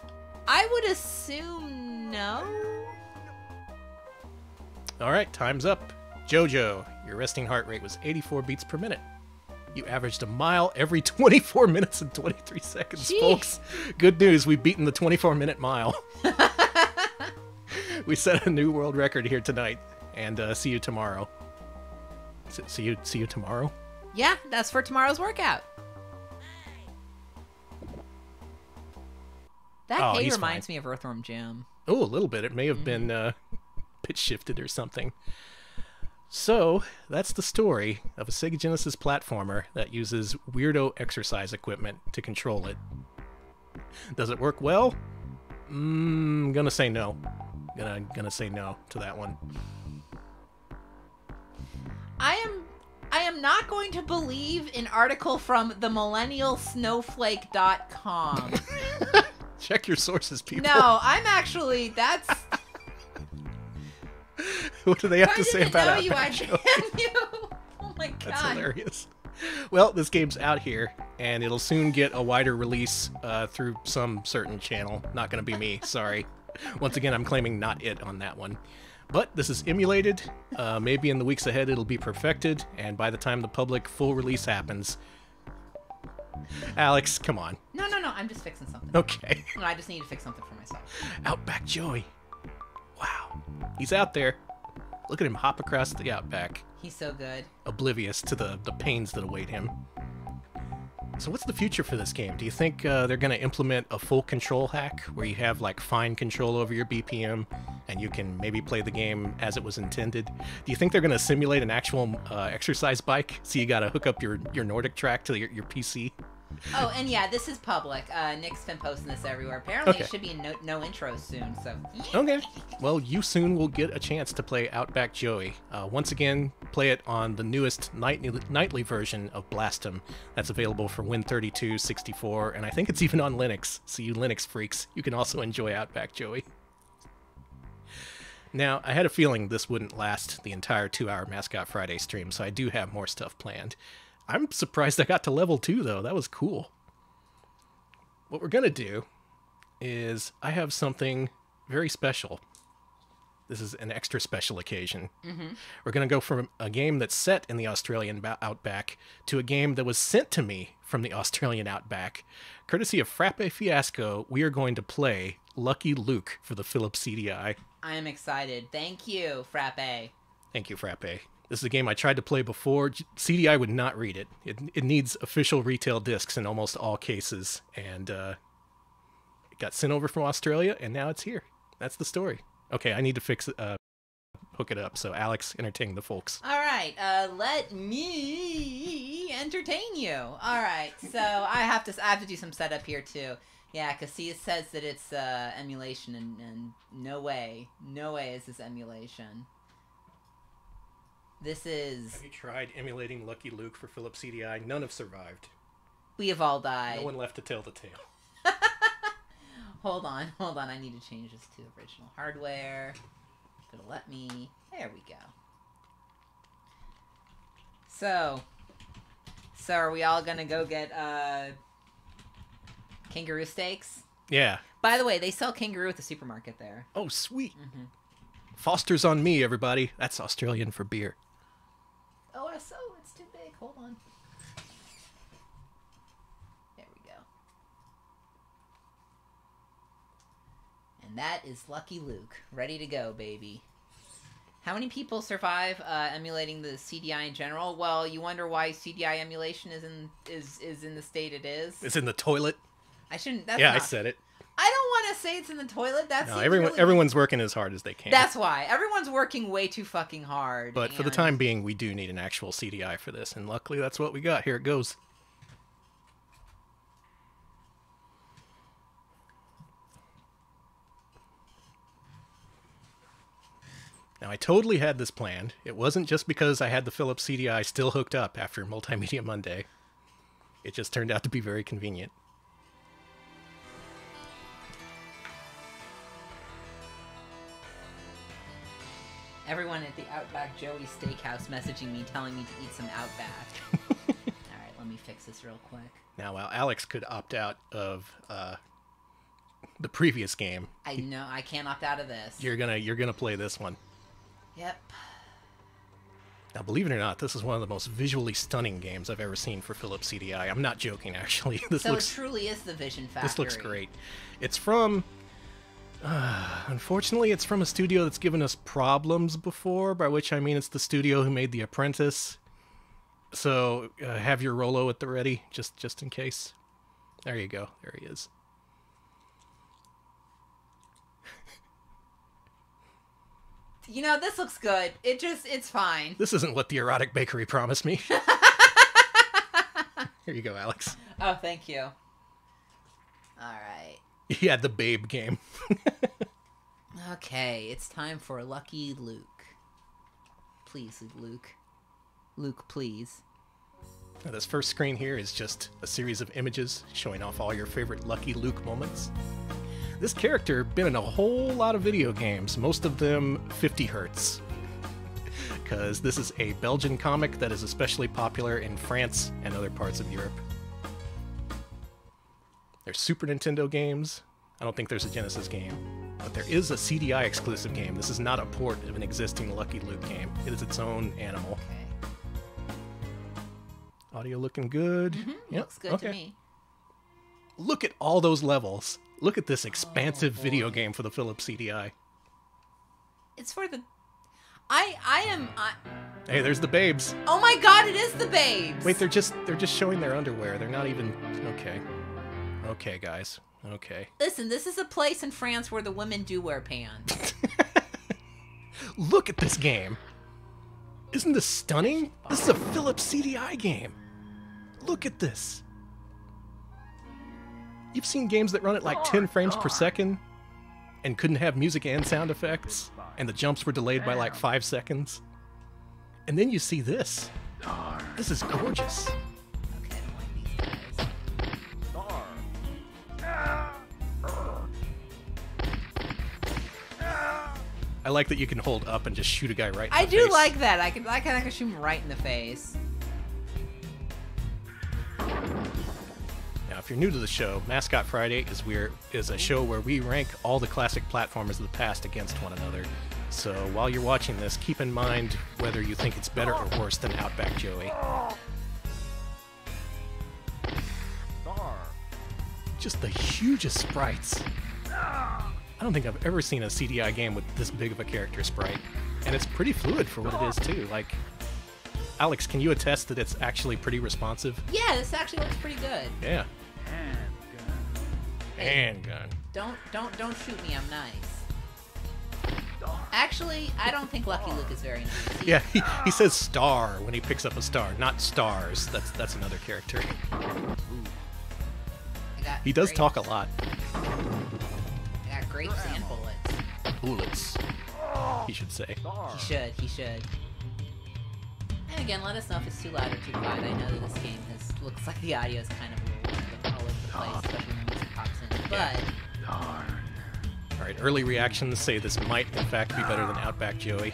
I would assume no. All right, time's up. Jojo, your resting heart rate was 84 beats per minute. You averaged a mile every 24 minutes and 23 seconds, Jeez. Folks. Good news, we've beaten the 24-minute mile. We set a new world record here tonight, and see you tomorrow. See you tomorrow? Yeah, that's for tomorrow's workout. That hey reminds me of Earthworm Jim. Oh, a little bit. It may have been pitch shifted or something. So, that's the story of a Sega Genesis platformer that uses weirdo exercise equipment to control it. Does it work well? Gonna say no. gonna say no to that one. I am not going to believe an article from themillennialsnowflake.com. Check your sources, people. No, I'm actually, that's... What do they have to say about Outback Joey? I didn't know you, I damn you. Oh my god. That's hilarious. Well, this game's out here, and it'll soon get a wider release through some certain channel. Not gonna be me, sorry. Once again, I'm claiming not it on that one. But this is emulated, maybe in the weeks ahead it'll be perfected, and by the time the public full release happens... Alex, come on. No, I'm just fixing something. Okay. No, I just need to fix something for myself. Outback Joey. Wow. He's out there. Look at him hop across the outback. He's so good. Oblivious to the pains that await him. So what's the future for this game? Do you think they're going to implement a full control hack where you have like fine control over your BPM and you can maybe play the game as it was intended? Do you think they're going to simulate an actual exercise bike? So you got to hook up your Nordic Track to your PC? Oh, and yeah, this is public. Nick's been posting this everywhere. Apparently okay. It should be no intros soon, so... Okay. Well, you soon will get a chance to play Outback Joey. Once again, play it on the newest nightly version of BlastEm. That's available for Win32, 64, and I think it's even on Linux. So you Linux freaks, you can also enjoy Outback Joey. Now, I had a feeling this wouldn't last the entire 2-hour Mascot Friday stream, so I do have more stuff planned. I'm surprised I got to level 2, though. That was cool. What we're going to do is I have something very special. This is an extra special occasion. Mm-hmm. We're going to go from a game that's set in the Australian Outback to a game that was sent to me from the Australian Outback. Courtesy of Frappe Fiasco, we are going to play Lucky Luke for the Philips CDI. I am excited. Thank you, Frappe. Thank you, Frappe. This is a game I tried to play before. CDI would not read it. It needs official retail discs in almost all cases. And it got sent over from Australia, and now it's here. That's the story. Okay, I need to fix it, hook it up. So, Alex, entertain the folks. All right, let me entertain you. All right, so I have to do some setup here, too. Yeah, because he says that it's emulation, and no way is this emulation. This is... Have you tried emulating Lucky Luke for Philips CDI? None have survived. We have all died. No one left to tell the tale. Hold on. I need to change this to original hardware. It's going to let me... There we go. So are we all going to go get kangaroo steaks? Yeah. By the way, they sell kangaroo at the supermarket there. Oh, sweet. Mm-hmm. Foster's on me, everybody. That's Australian for beer. Oh, so it's too big. Hold on. There we go. And that is Lucky Luke. Ready to go, baby. How many people survive emulating the CDI in general? Well, you wonder why CDI emulation is in the state it is. It's in the toilet. I shouldn't. That's yeah, not... I said it. I don't want to say it's in the toilet. That's no, everyone's working as hard as they can. That's why. Everyone's working way too fucking hard. But for the time being, we do need an actual CDI for this, and luckily that's what we got. Here it goes. Now, I totally had this planned. It wasn't just because I had the Philips CDI still hooked up after Multimedia Monday. It just turned out to be very convenient. Everyone at the Outback Joey Steakhouse messaging me, telling me to eat some Outback. All right, let me fix this real quick. Now, while Alex could opt out of the previous game, I know I can't opt out of this. You're gonna play this one. Yep. Now, believe it or not, this is one of the most visually stunning games I've ever seen for Philips CDI. I'm not joking, actually. It truly is the Vision Factory. This looks great. It's from. Unfortunately, it's from a studio that's given us problems before, by which I mean it's the studio who made The Apprentice. So have your Rolo at the ready, just in case. There you go. There he is. You know, this looks good. It's fine. This isn't what the erotic bakery promised me. Here you go, Alex. Oh, thank you. All right. Yeah, the Babe game. Okay, it's time for Lucky Luke. Please, Luke. Luke, please. Now, this first screen here is just a series of images showing off all your favorite Lucky Luke moments. This character been in a whole lot of video games, most of them 50 Hertz. Because this is a Belgian comic that is especially popular in France and other parts of Europe. There's Super Nintendo games. I don't think there's a Genesis game. But there is a CDI exclusive game. This is not a port of an existing Lucky Luke game. It is its own animal. Okay. Audio looking good. Mm-hmm. Yep. Looks good to me. Look at all those levels. Look at this expansive video game for the Philips CDI. It's for the... Hey, there's the babes. Oh my god, it is the babes. Wait, they're just showing their underwear. They're not even... Okay. Okay, guys. Okay. Listen, this is a place in France where the women do wear pants. Look at this game. Isn't this stunning? This is a Philips CDI game. Look at this. You've seen games that run at like 10 frames per second and couldn't have music and sound effects, and the jumps were delayed by like 5 seconds. And then you see this. This is gorgeous. I like that you can hold up and just shoot a guy right in the face. I do like that. I can shoot him right in the face. Now, if you're new to the show, Mascot Friday is a show where we rank all the classic platformers of the past against one another. So while you're watching this, keep in mind whether you think it's better or worse than Outback Joey. Just the hugest sprites. I don't think I've ever seen a CDI game with this big of a character sprite. And it's pretty fluid for what it is, too. Like, Alex, can you attest that it's actually pretty responsive? Yeah, this actually looks pretty good. Yeah. Handgun. Handgun. Don't shoot me, I'm nice. Actually, I don't think Lucky Luke is very nice. Yeah, he says star when he picks up a star, not stars. That's another character. He does talk a lot. Grapes and bullets. Bullets. He should say. He should. He should. And again, let us know if it's too loud or too quiet. I know that this game looks like the audio is kind of all over the place, especially when music pops in. But all right, early reactions say this might, in fact, be better than Outback Joey.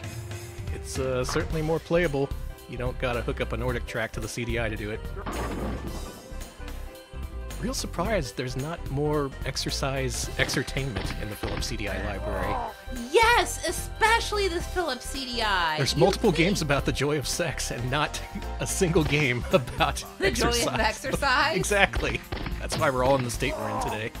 It's certainly more playable. You don't gotta hook up a Nordic Track to the CDI to do it. Real surprise there's not more exercise entertainment in the Philips CDI library. Yes, especially the Philips CDI. There's multiple games about the joy of sex and not a single game about the exercise. The joy of exercise? Exactly. That's why we're all in the state we're in today.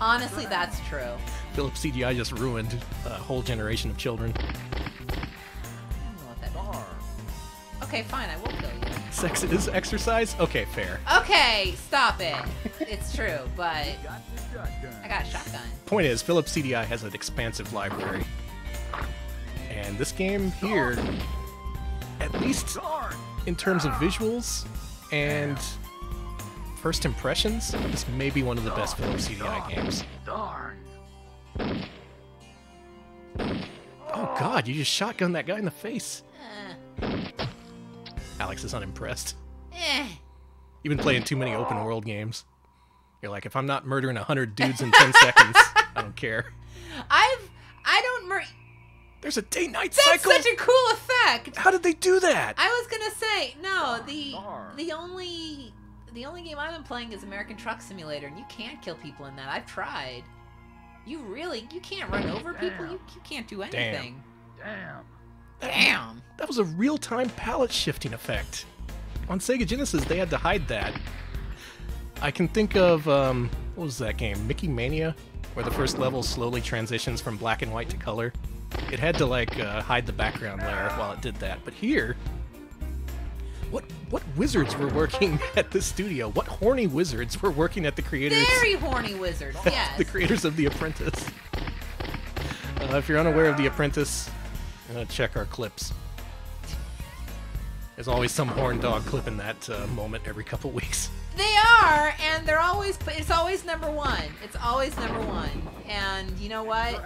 Honestly, that's true. Philips CDI just ruined a whole generation of children. I don't know what that means. Okay, fine, I will kill you. Sex is exercise? Okay, fair. Okay, stop it. It's true, but I got a shotgun. Point is, Philips CDI has an expansive library. And this game here, at least in terms of visuals and first impressions, this may be one of the best Philips CDI games. Oh god, you just shotgunned that guy in the face. Alex is unimpressed. You've been playing too many open world games. You're like, if I'm not murdering 100 dudes in 10 seconds, I don't care. There's a day-night cycle. That's such a cool effect. How did they do that? I was gonna say no. The only game I've been playing is American Truck Simulator, and you can't kill people in that. I've tried. You can't run over people. You can't do anything. Damn. That was a real-time palette shifting effect. On Sega Genesis, they had to hide that. I can think of, what was that game? Mickey Mania? Where the first level slowly transitions from black and white to color. It had to, like, hide the background layer while it did that. But here... What wizards were working at this studio? What horny wizards were working at the creators... Very horny wizards, yes. The creators of The Apprentice. If you're unaware of The Apprentice... I'm gonna check our clips. There's always some horn dog clipping that moment every couple weeks. They are, and they're always. It's always number one. And you know what?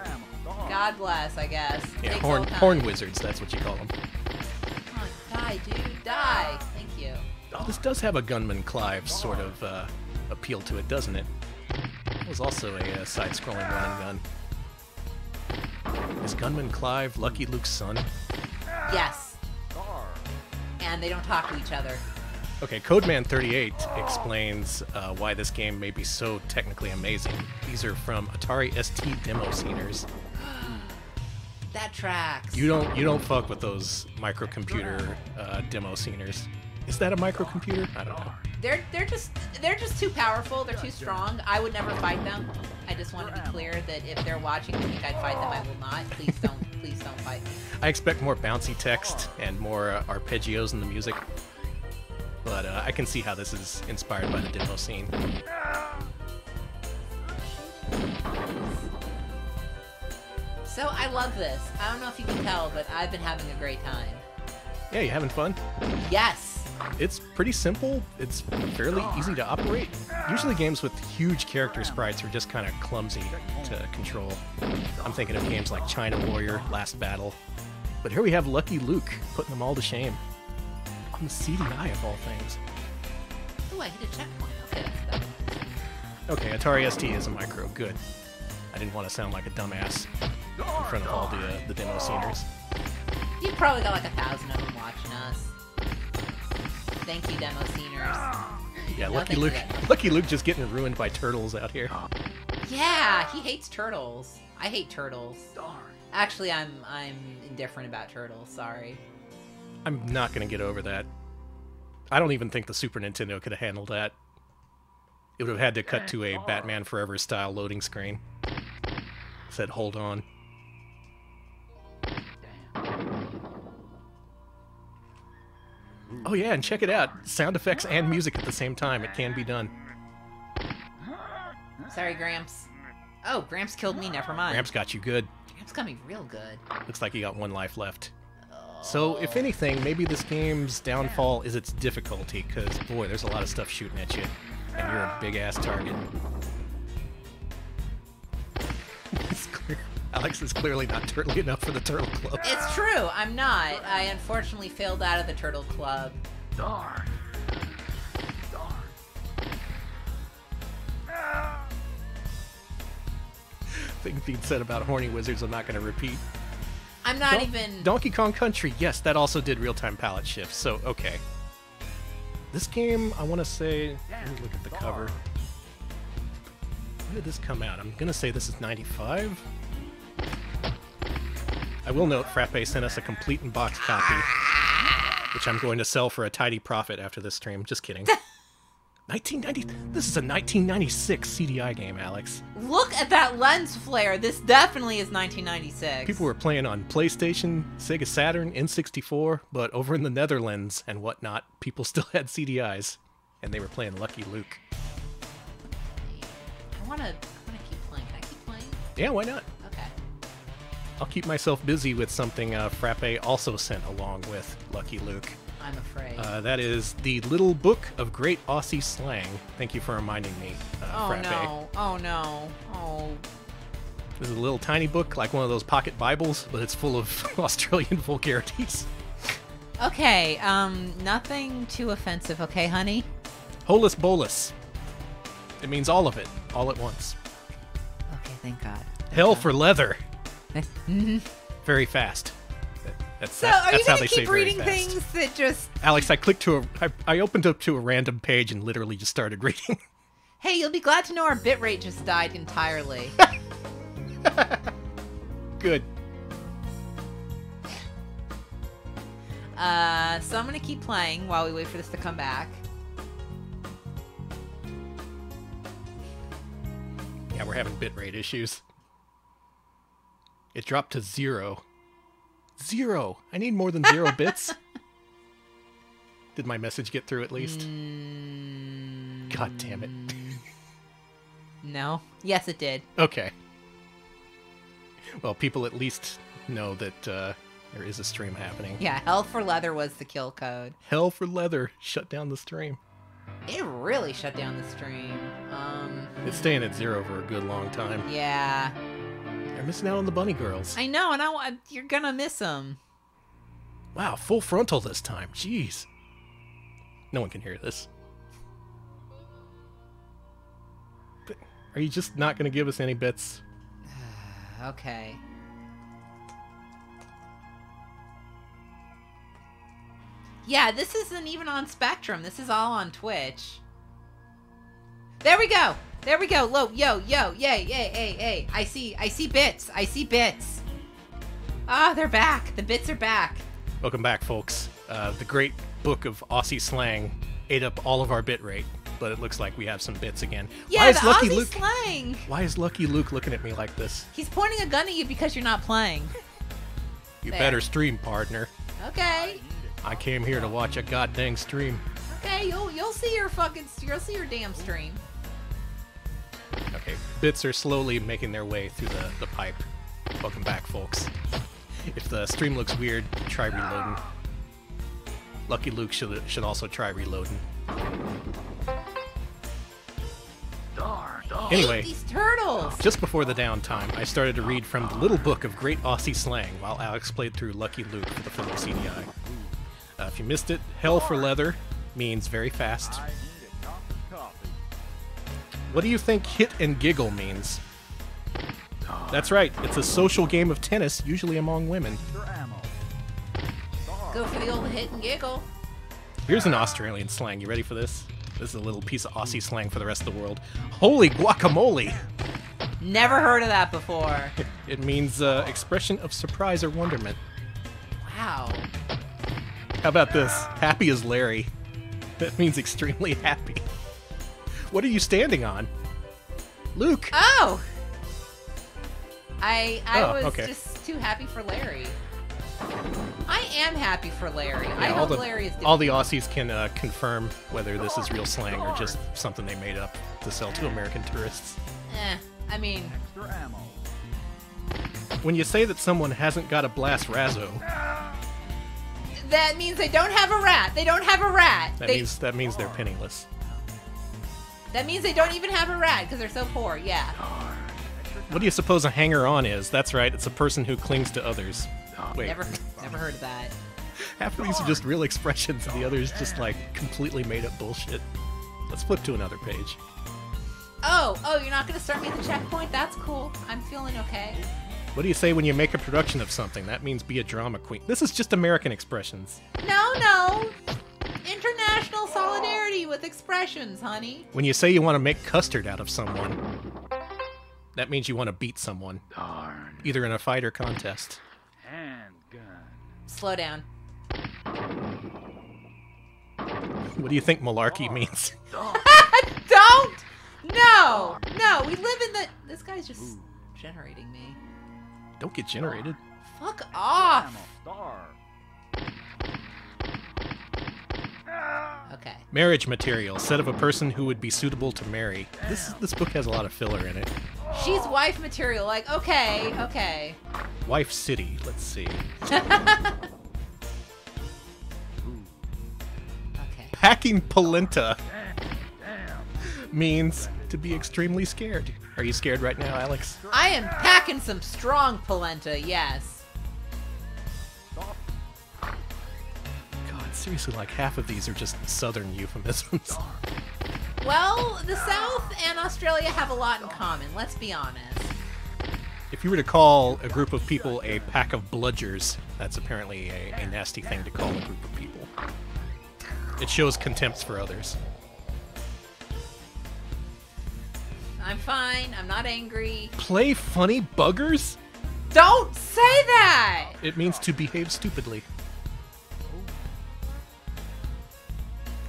God bless, I guess. Yeah, horn wizards, that's what you call them. Come on, die, dude, die. Thank you. Oh, this does have a Gunman Clive sort of appeal to it, doesn't it? It was also a side-scrolling run and gun. Is Gunman Clive Lucky Luke's son? Yes. And they don't talk to each other. Okay, Codeman38 explains why this game may be so technically amazing. These are from Atari ST demo sceners. That tracks. You don't fuck with those microcomputer demo sceners. Is that a microcomputer? I don't know. They're just too powerful. They're too strong. I would never fight them. I just want to be clear that if they're watching and think I'd fight them, I will not. Please don't. Please don't fight me. I expect more bouncy text and more arpeggios in the music. But I can see how this is inspired by the demo scene. So I love this. I don't know if you can tell, but I've been having a great time. Yeah, you having fun? Yes. It's pretty simple. It's fairly easy to operate. Usually games with huge character sprites are just kind of clumsy to control. I'm thinking of games like China Warrior, Last Battle. But here we have Lucky Luke putting them all to shame. The CDI of all things. Oh, I hit a checkpoint. Okay, that's better. Okay, Atari ST is a micro. Good. I didn't want to sound like a dumbass in front of all the demo sceners. You probably got like 1,000 of them watching us. Thank you, demo sceners. Yeah, no, Lucky Luke just getting ruined by turtles out here. Yeah, he hates turtles. I hate turtles. Darn. Actually, I'm indifferent about turtles. Sorry. I'm not going to get over that. I don't even think the Super Nintendo could have handled that. It would have had to cut to a Batman Forever style loading screen. Said, hold on. Oh yeah, and check it out. Sound effects and music at the same time. It can be done. Sorry, Gramps. Oh, Gramps killed me. Never mind. Gramps got you good. Gramps got me real good. Looks like you got one life left. So, if anything, maybe this game's downfall is its difficulty, because, boy, there's a lot of stuff shooting at you, and you're a big-ass target. It's clear. Alex is clearly not turtly enough for the Turtle Club. It's true, I'm not. I unfortunately failed out of the Turtle Club. Darn. Darn. Thing Pete said about horny wizards, I'm not going to repeat. I'm not even... Donkey Kong Country, yes, that also did real-time palette shifts, so okay. This game, I want to say... Let me look at the cover. When did this come out? I'm going to say this is 95? I will note Frappe sent us a complete in-box copy, which I'm going to sell for a tidy profit after this stream. Just kidding. 1990. This is a 1996 CDI game, Alex. Look at that lens flare. This definitely is 1996. People were playing on PlayStation, Sega Saturn, N64, but over in the Netherlands and whatnot, people still had CDIs, and they were playing Lucky Luke. I wanna keep playing. Can I keep playing? Yeah, why not? Okay. I'll keep myself busy with something Frappe also sent along with Lucky Luke. I'm afraid. That is the Little Book of Great Aussie Slang. Thank you for reminding me, Frappe. Oh, no. Oh, no. Oh. This is a little tiny book, like one of those pocket Bibles, but it's full of Australian vulgarities. Okay, nothing too offensive, okay, honey? Holus bolus. It means all of it, all at once. Okay, thank God. Hell for leather. Very fast. That's how they say very fast. So are you going to keep reading things that just... Alex, I clicked to I opened up to a random page and literally just started reading. Hey, you'll be glad to know our bitrate just died entirely. Good. So I'm going to keep playing while we wait for this to come back. Yeah, we're having bitrate issues. It dropped to 0. 0. I need more than 0 bits. Did my message get through at least? God damn it. No. Yes, it did. Okay. Well, people at least know that there is a stream happening. Yeah, hell for leather was the kill code. Hell for leather shut down the stream. It really shut down the stream. It's staying at 0 for a good long time. Yeah. You're missing out on the bunny girls. I know, and you're gonna miss them. Wow, full frontal this time. Jeez. No one can hear this. Are you just not gonna give us any bits? Okay. Yeah, this isn't even on Spectrum. This is all on Twitch. There we go. There we go. Lo, yo, yo, yay, yay, yay, yay. I see bits. I see bits. Ah, oh, they're back. The bits are back. Welcome back, folks. The great book of Aussie slang ate up all of our bit rate, but it looks like we have some bits again. Yeah, the Aussie slang. Why is Lucky Luke looking at me like this? He's pointing a gun at you because you're not playing. You better stream, partner. Okay. I came here to watch a goddamn stream. Okay, you'll see your fucking damn stream. Okay, bits are slowly making their way through the pipe. Welcome back, folks. If the stream looks weird, try reloading. Lucky Luke should also try reloading. Anyway, these turtles. Just before the downtime, I started to read from the little book of great Aussie slang while Alex played through Lucky Luke for the Philips CDI. If you missed it, hell for leather means very fast. What do you think hit and giggle means? That's right, it's a social game of tennis, usually among women. Go for the old hit and giggle. Here's an Australian slang. You ready for this? This is a little piece of Aussie slang for the rest of the world. Holy guacamole! Never heard of that before. It means expression of surprise or wonderment. Wow. How about this? Happy as Larry. That means extremely happy. What are you standing on? Luke! Oh! I was just too happy for Larry. I am happy for Larry. Yeah, I hope Larry is different. All the Aussies can confirm whether this is real slang or just something they made up to sell to American tourists. I mean... Extra ammo. When you say that someone hasn't got a blast razzo... That means they don't have a rat. They don't have a rat. That means they're penniless. That means they don't even have a rat because they're so poor, yeah. What do you suppose a hanger-on is? That's right, it's a person who clings to others. Wait. Never heard of that. Half of these are just real expressions, and the other is just like completely made-up bullshit. Let's flip to another page. Oh, you're not going to start me at the checkpoint? That's cool. I'm feeling okay. What do you say when you make a production of something? That means be a drama queen. This is just American expressions. No. International solidarity with expressions, honey. When you say you want to make custard out of someone, that means you want to beat someone. Darn. Either in a fight or contest. Handgun. Slow down. What do you think malarkey means? Don't! No, we live in the... This guy's just generating me. Don't get generated. Fuck off! Okay. Marriage material, said of a person who would be suitable to marry. This book has a lot of filler in it. She's wife material, like, okay. Wife city, let's see. Okay. Packing polenta means to be extremely scared. Are you scared right now, Alex? I am packing some strong polenta, yes. God, seriously, like half of these are just southern euphemisms. Well, the South and Australia have a lot in common, let's be honest. If you were to call a group of people a pack of bludgers, that's apparently a nasty thing to call a group of people. It shows contempt for others. I'm fine. I'm not angry. Play funny buggers? Don't say that! It means to behave stupidly.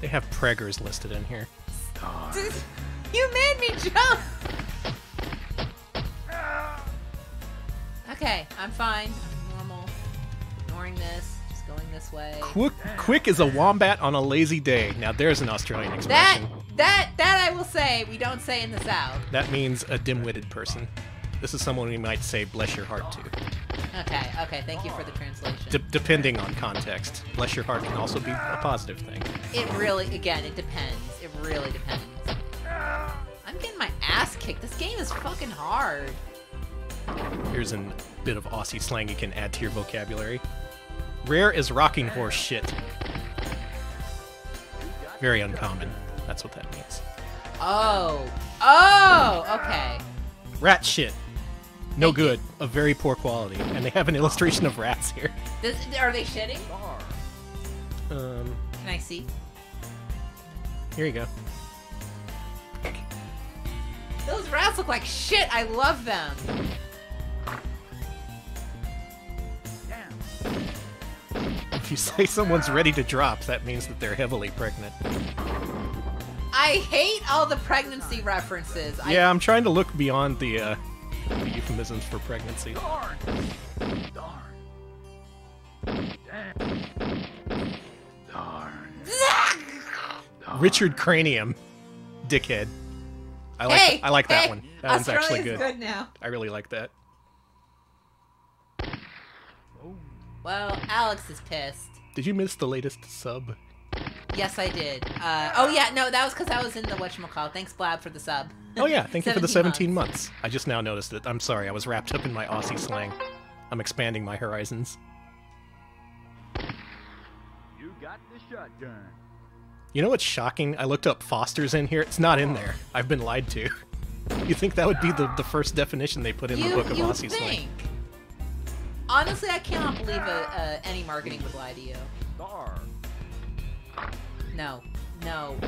They have preggers listed in here. You made me jump! Okay, I'm fine. I'm normal. Ignoring this. Just going this way. Quick is a wombat on a lazy day. Now there's an Australian expression. That I will say, we don't say in the South. That means a dim-witted person. This is someone we might say, bless your heart to. Okay, thank you for the translation. Depending on context. Bless your heart can also be a positive thing. It depends. It really depends. I'm getting my ass kicked. This game is fucking hard. Here's a bit of Aussie slang you can add to your vocabulary. Rare is rocking horse shit. Very uncommon. That's what that means. Oh. Oh! Okay. Rat shit. No good. Of very poor quality. And they have an illustration of rats here. Are they shitting? Can I see? Here you go. Those rats look like shit. I love them. If you say someone's ready to drop, that means that they're heavily pregnant. I hate all the pregnancy references. Yeah, I'm trying to look beyond the euphemisms for pregnancy. Darn. Darn. Damn. Darn. Richard Cranium, dickhead. I like that one. That one's actually good. Good now. I really like that. Well, Alex is pissed. Did you miss the latest sub? Yes, I did. Oh yeah, no, that was because I was in the whatchamacall. Thanks, Blab, for the sub. Oh yeah, thank you for the 17 months. I just now noticed it. I'm sorry, I was wrapped up in my Aussie slang. I'm expanding my horizons. You got the shotgun. You know what's shocking? I looked up Foster's in here. It's not in there. I've been lied to. You think that would be the first definition they put in the book of Aussie slang? Honestly, I cannot believe any marketing would lie to you. No. No.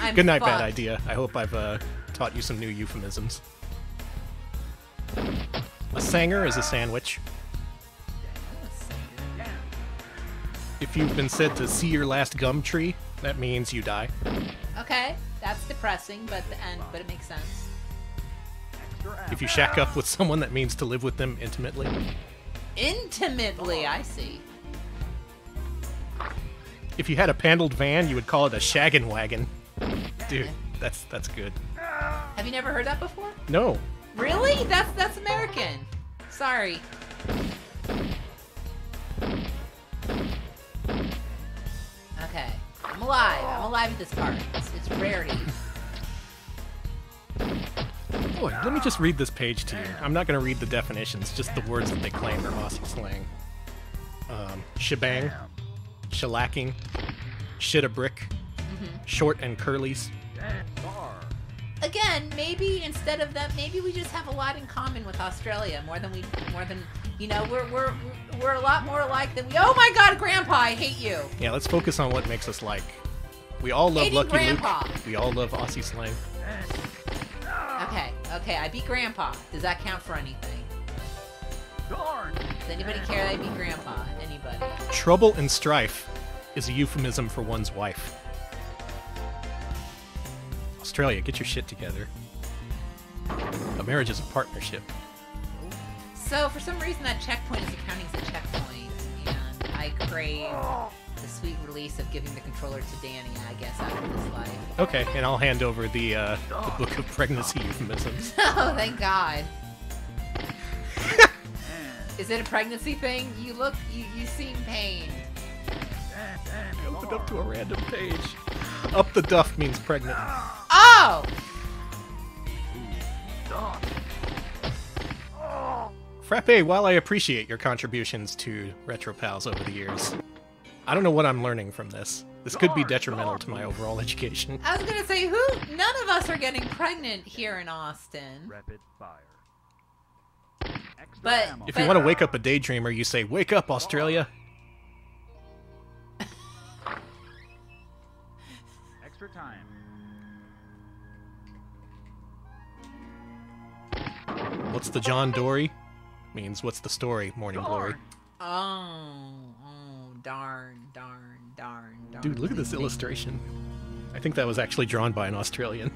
I'm Good night, fucked. Bad idea. I hope I've taught you some new euphemisms. A sanger is a sandwich. If you've been said to see your last gum tree, that means you die. Okay, that's depressing, but it makes sense. If you shack up with someone, that means to live with them intimately. Intimately, I see. If you had a paneled van, you would call it a shaggin' wagon. Dude, that's good. Have you never heard that before? No. Really? That's American. Sorry. Okay. I'm alive. I'm alive at this part. It's rarity. Boy, let me just read this page to you. I'm not going to read the definitions, just the words that they claim are Aussie slang. Shebang, shellacking, shit a brick, short and curlies. Again, maybe instead of that, maybe we just have a lot in common with Australia, more than you know, we're a lot more alike than we. Oh my God, Grandpa, I hate you. Yeah, let's focus on what makes us like. We all love Lucky Grandpa. Luke. We all love Aussie slang. Okay, okay, I beat Grandpa. Does that count for anything? Does anybody care that I beat Grandpa? Anybody? Trouble and strife is a euphemism for one's wife. Australia, get your shit together. A marriage is a partnership. So, for some reason, that checkpoint is accounting as a checkpoint, and I crave the sweet release of giving the controller to Danny, I guess, after this life. Okay, and I'll hand over the book of pregnancy euphemisms. Oh, thank God. Is it a pregnancy thing? You seem pained. I opened up to a random page. Up the duff means pregnant. Oh! Frappe, while I appreciate your contributions to RetroPals over the years, I don't know what I'm learning from this. This could be detrimental to my overall education. I was gonna say, none of us are getting pregnant here in Austin. Rapid fire. But if you want to wake up a daydreamer, you say, "Wake up, Australia." Extra time. What's the John Dory? Means what's the story, Morning Glory. Oh, darn. Dude, look at this illustration. I think that was actually drawn by an Australian.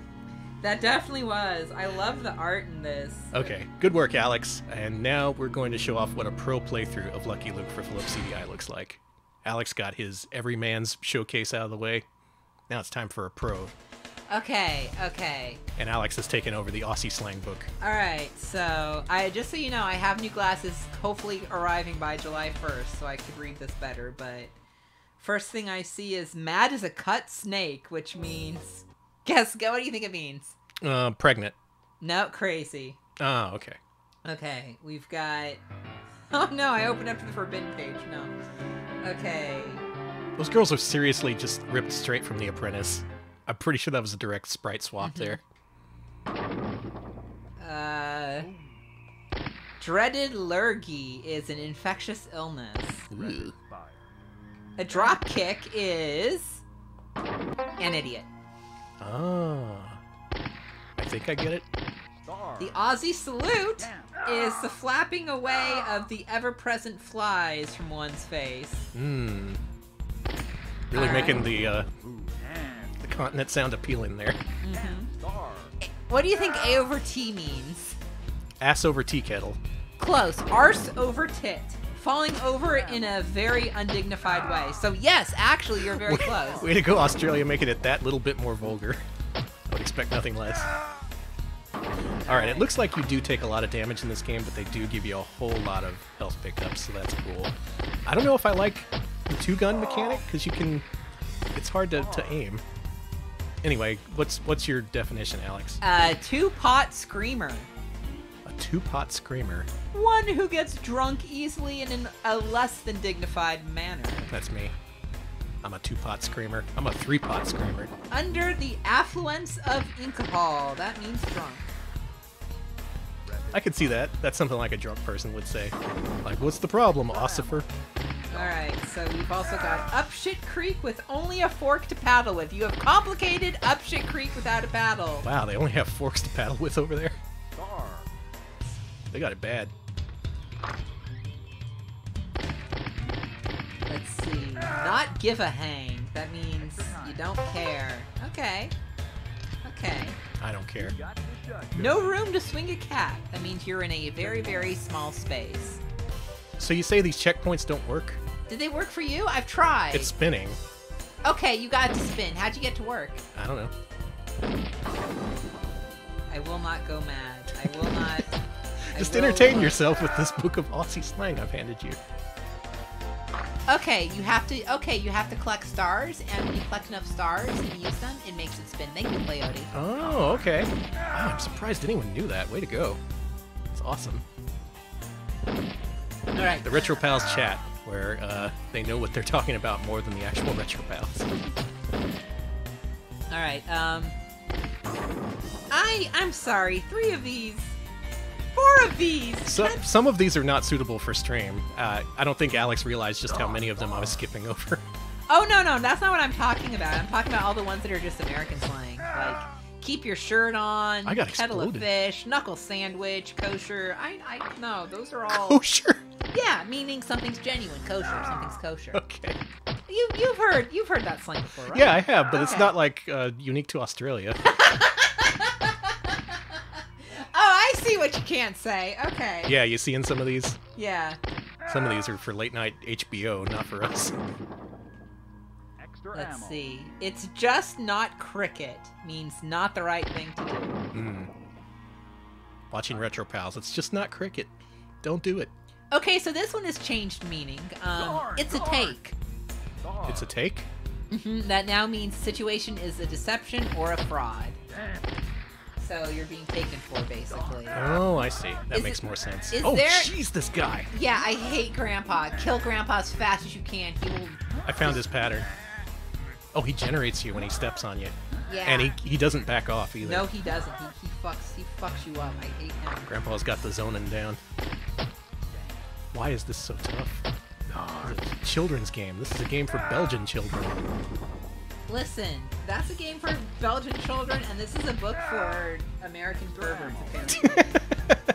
That definitely was. I love the art in this. Okay, good work, Alex. And now we're going to show off what a pro playthrough of Lucky Luke for Philips CDI looks like. Alex got his everyman's showcase out of the way. Now it's time for a pro. Okay, okay. And Alex has taken over the Aussie slang book. All right, so just so you know, I have new glasses hopefully arriving by July 1st, so I could read this better. But first thing I see is mad as a cut snake, which means, guess, what do you think it means? Pregnant. No, crazy. Oh, okay. Okay, we've got... Oh, no, I opened up to the forbidden page. No. Okay. Those girls are seriously just ripped straight from The Apprentice. I'm pretty sure that was a direct sprite swap there. Dreaded lurgy is an infectious illness. Ooh. A drop kick is an idiot. Oh. I think I get it. The Aussie salute is the flapping away of the ever-present flies from one's face. Hmm. Really right. Making the continent sound appealing there. Mm-hmm. What do you think A over T means? Ass over tea kettle. Close. Arse over tit. Falling over in a very undignified way. So yes, actually, you're very close. Way to go, Australia, making it that little bit more vulgar. I would expect nothing less. Alright, it looks like you do take a lot of damage in this game, but they do give you a whole lot of health pickups, so that's cool. I don't know if I like the two-gun mechanic, because you can... It's hard to aim. Anyway, what's your definition, Alex? A two-pot screamer. A two-pot screamer? One who gets drunk easily and in a less than dignified manner. That's me. I'm a two-pot screamer. I'm a three-pot screamer. Under the affluence of alcohol. That means drunk. I could see that. That's something like a drunk person would say. Like, what's the problem, ossifer? Alright, so we've also got Up Shit Creek with only a fork to paddle with. You have complicated Up Shit Creek without a paddle. Wow, they only have forks to paddle with over there. They got it bad. Let's see. Not give a hang. That means you don't care. Okay. Okay. I don't care. No room to swing a cat. That means you're in a very, very small space. So you say these checkpoints don't work? Did they work for you? I've tried. It's spinning. Okay, you got to spin. How'd you get to work? I don't know. I will not go mad. I will not... Just entertain yourself with this book of Aussie slang I've handed you. Okay, you have to collect stars, and when you collect enough stars and use them, it makes it spin. Thank you, Coyote. Oh, okay. Wow, I'm surprised anyone knew that. Way to go. It's awesome. All right. The Retro Pals chat, where they know what they're talking about more than the actual Retro Pals. All right. I'm sorry. Three of these. Four of these. So, some of these are not suitable for stream. I don't think Alex realized just how many of them I was skipping over. Oh, no, that's not what I'm talking about. I'm talking about all the ones that are just American slang. Like, keep your shirt on, kettle of fish, knuckle sandwich, kosher. No, those are all... Kosher? Yeah, meaning something's genuine, kosher, something's kosher. Okay. You've heard that slang before, right? Yeah, I have, but it's not, like, unique to Australia. I see what you can't say. Okay. Yeah, you see in some of these? Yeah. Some of these are for late night HBO, not for us. Let's see. It's just not cricket. Means not the right thing to do. Mm. Watching Retro Pals. It's just not cricket. Don't do it. Okay, so this one has changed meaning. It's a take. It's a take? Mm-hmm. That now means situation is a deception or a fraud. So you're being taken for, basically. Oh, I see. That makes more sense. Oh, jeez, this guy. Yeah, I hate Grandpa. Kill Grandpa as fast as you can. He will... I found his pattern. Oh, he generates you when he steps on you. Yeah. And he doesn't back off, either. No, he doesn't. He fucks you up. I hate him. Grandpa's got the zoning down. Why is this so tough? Oh, it's a children's game. This is a game for Belgian children. Listen, that's a game for Belgian children, and this is a book for American perverts, apparently. That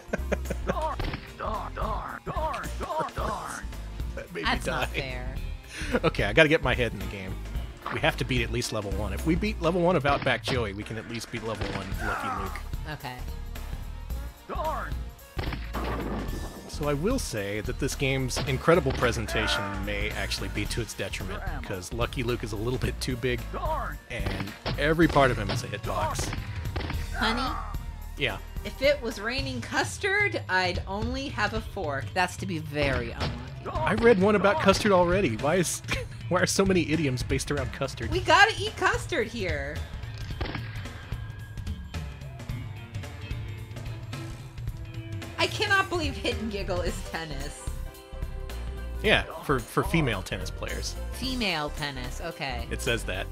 made me die. Not fair. Okay, I gotta get my head in the game. We have to beat at least level 1. If we beat level 1 of Outback Joey, we can at least beat level 1 of Lucky Luke. Okay. Darn. So I will say that this game's incredible presentation may actually be to its detriment, because Lucky Luke is a little bit too big, and every part of him is a hitbox. Honey? Yeah? If it was raining custard, I'd only have a fork. That's to be very unlucky. I read one about custard already. Why are so many idioms based around custard? We gotta eat custard here! I cannot believe Hit and Giggle is tennis. Yeah, for female tennis players. Female tennis, okay. It says that.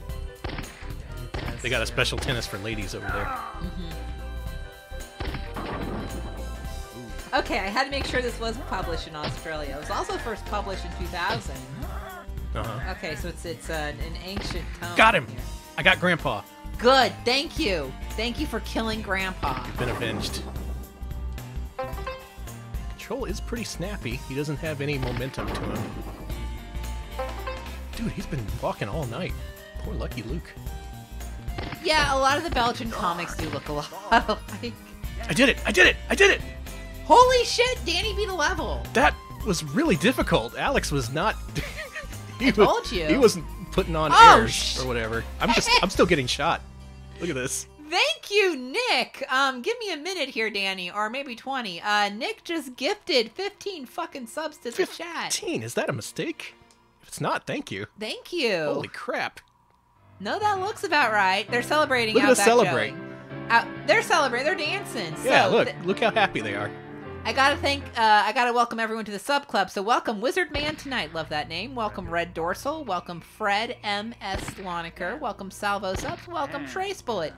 They got a special tennis for ladies over there. Mm-hmm. Okay, I had to make sure this was published in Australia. It was also first published in 2000. Uh-huh. Okay, so it's an ancient tome. Got him! Here. I got Grandpa. Good, thank you. Thank you for killing Grandpa. You've been avenged. Control is pretty snappy. He doesn't have any momentum to him. Dude, he's been walking all night. Poor Lucky Luke. Yeah, a lot of the Belgian comics do look a lot alike. I did it! I did it! I did it! Holy shit! Danny beat a level! That was really difficult. Alex was not... I told you. He wasn't putting on airs or whatever. I'm still getting shot. Look at this. Thank you, Nick. Give me a minute here, Danny, or maybe 20. Nick just gifted 15 fucking subs to the chat. 15? Is that a mistake? If it's not, thank you. Thank you. Holy crap. No, that looks about right. They're celebrating. Look at us celebrate. They're celebrating. They're dancing. So yeah, look how happy they are. I gotta welcome everyone to the sub club. So welcome Wizard Man Tonight, love that name. Welcome Red Dorsal. Welcome Fred M.S. Lonaker. Welcome Salvo Subs. Welcome Trace Bullet.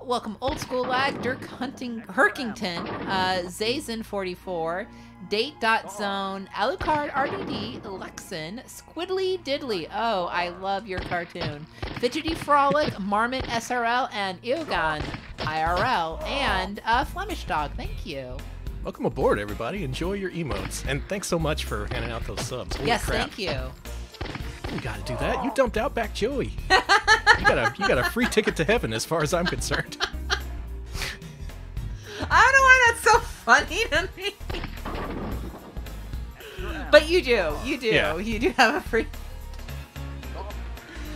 Welcome Old School Lag, Dirk Hunting Herkington, Zazen44, Date.Zone, Alucard RDD, Lexin, Squiddly Diddly, oh, I love your cartoon, Fidgety Frolic, Marmot SRL, and Eogon IRL, and Flemish Dog, thank you. Welcome aboard, everybody. Enjoy your emotes. And thanks so much for handing out those subs. Holy crap. Thank you. You gotta do that. You dumped Outback Joey. you got a free ticket to heaven, as far as I'm concerned. I don't know why that's so funny to me. But you do, yeah. You do have a free.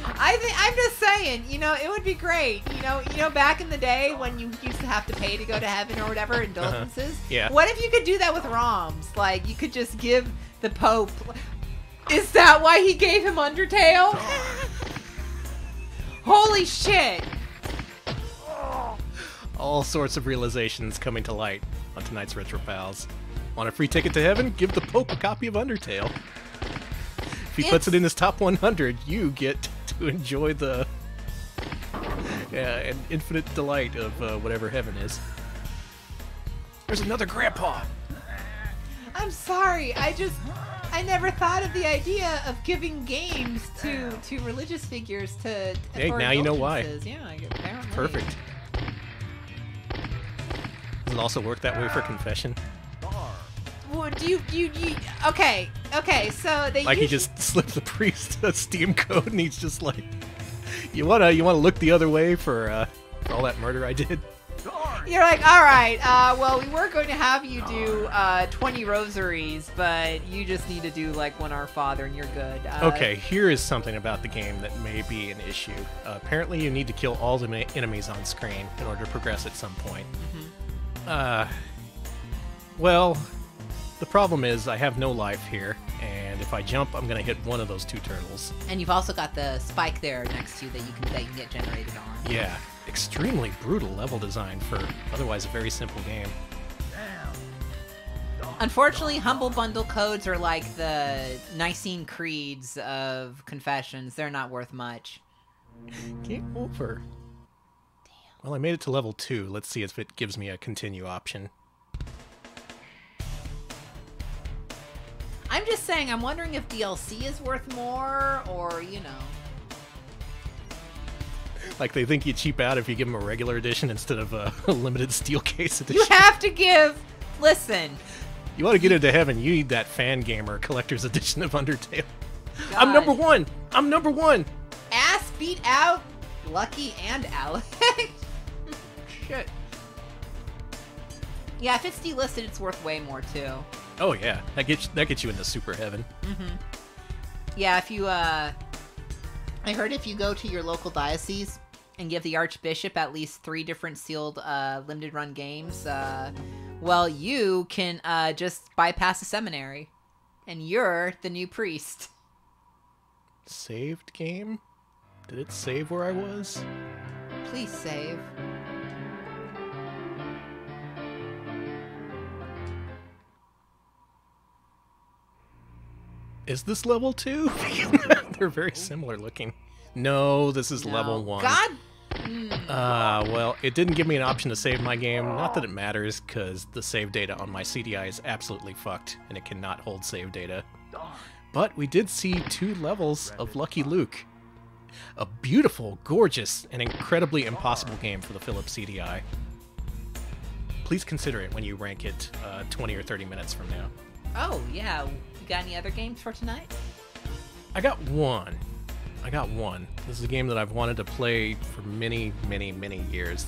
I'm just saying, you know, it would be great, you know, back in the day when you used to have to pay to go to heaven or whatever, indulgences. Yeah. What if you could do that with ROMs? Like, you could just give the Pope. Is that why he gave him Undertale? Holy shit! All sorts of realizations coming to light on tonight's Retro Pals. Want a free ticket to heaven? Give the Pope a copy of Undertale. If he puts it in his top 100, you get to enjoy the an infinite delight of whatever heaven is. There's another Grandpa! I'm sorry, I never thought of the idea of giving games to religious figures to. Hey, now you know why. Yeah, apparently. Perfect. Does it also work that way for confession? Well, do you okay, so they like usually... He just slipped the priest a Steam code, and he's just like, you wanna look the other way for all that murder I did. You're like, all right, well, we were going to have you do 20 rosaries, but you just need to do, like, one Our Father, and you're good. Okay, here is something about the game that may be an issue. Apparently, you need to kill all the enemies on screen in order to progress at some point. Mm-hmm. Well, the problem is I have no life here, and if I jump, I'm going to hit one of those two turtles. And you've also got the spike there next to you that you can get generated on. Yeah. Extremely brutal level design for otherwise a very simple game. Unfortunately, Humble Bundle codes are like the Nicene Creeds of confessions. They're not worth much. Game over. Damn. Well, I made it to level 2. Let's see if it gives me a continue option. I'm just saying, I'm wondering if DLC is worth more or, you know... Like, they think you cheap out if you give them a regular edition instead of a limited steel case edition. You have to give... Listen. You want to get into heaven, you need that fan gamer collector's edition of Undertale. God. I'm number one! I'm number one! Ass beat out Lucky and Alex. Shit. Yeah, if it's delisted, it's worth way more, too. Oh, yeah. That gets you into super heaven. Mm-hmm. Yeah, if you, I heard if you go to your local diocese and give the Archbishop at least 3 different sealed limited run games, well, you can just bypass the seminary. And you're the new priest. Saved game? Did it save where I was? Please save. is this level 2? They're very similar looking. No, this is level 1. God! Well, it didn't give me an option to save my game. Not that it matters, because the save data on my CDI is absolutely fucked, and it cannot hold save data. But we did see 2 levels of Lucky Luke. A beautiful, gorgeous, and incredibly impossible game for the Philips CDI. Please consider it when you rank it 20 or 30 minutes from now. Oh, yeah. You got any other games for tonight? I got one. This is a game that I've wanted to play for many, many, many years.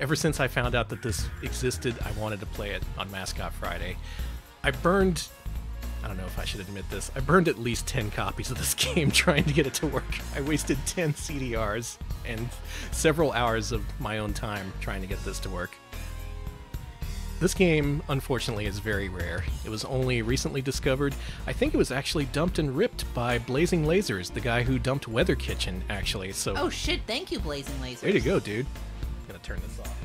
Ever since I found out that this existed, I wanted to play it on Mascot Friday. I burned... I don't know if I should admit this. I burned at least 10 copies of this game trying to get it to work. I wasted 10 CDRs and several hours of my own time trying to get this to work. This game, unfortunately, is very rare. It was only recently discovered. I think it was actually dumped and ripped by Blazing Lasers, the guy who dumped Weather Kitchen, actually. So. Oh shit, thank you, Blazing Lasers. There you go, dude. I'm gonna turn this off.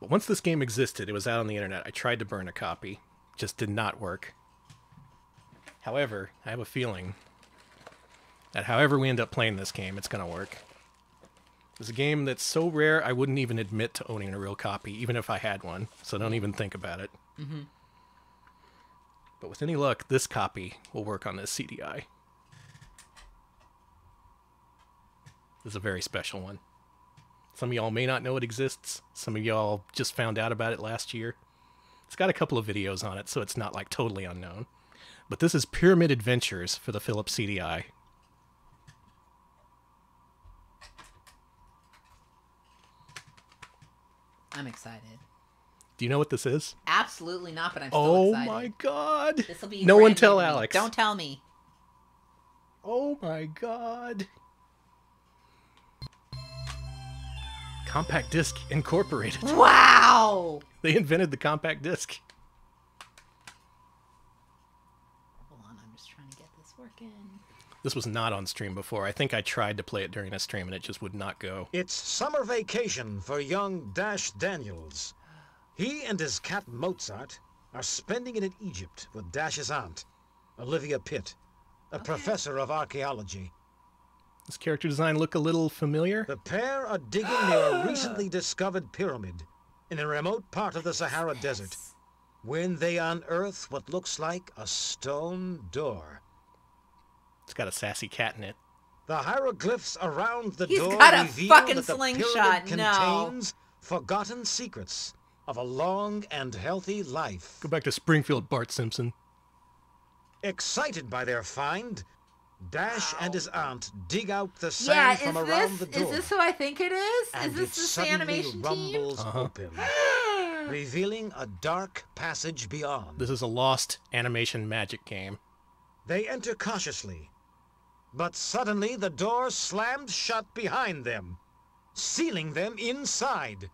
But once this game existed, it was out on the internet. I tried to burn a copy. Just did not work. However, I have a feeling that however we end up playing this game, it's going to work. It's a game that's so rare, I wouldn't even admit to owning a real copy, even if I had one, so don't even think about it. Mm-hmm. But with any luck, this copy will work on this CDI. This is a very special one. Some of y'all may not know it exists. Some of y'all just found out about it last year. It's got a couple of videos on it, so it's not like totally unknown. But this is Pyramid Adventures for the Philips CDI. I'm excited. Do you know what this is? Absolutely not, but I'm still excited. Oh my god! This'll be no one tell Alex. Don't tell me. Oh my god. Compact Disc Incorporated. Wow! They invented the compact disc. Hold on, I'm just trying to get this working. This was not on stream before. I think I tried to play it during a stream and it just would not go. It's summer vacation for young Dash Daniels. He and his cat Mozart are spending it in Egypt with Dash's aunt, Olivia Pitt, a professor of archaeology. Does character design look a little familiar? The pair are digging near a recently discovered pyramid in a remote part of the Sahara Desert, when they unearth what looks like a stone door. It's got a sassy cat in it. The hieroglyphs around the door reveal that the pyramid contains forgotten secrets of a long and healthy life. Go back to Springfield, Bart Simpson. Excited by their find, Dash and his aunt dig out the sand from around the door. Is this who I think it is? Is this the animation team? Open, revealing a dark passage beyond. This is a lost Animation Magic game. They enter cautiously, but suddenly the door slams shut behind them, sealing them inside.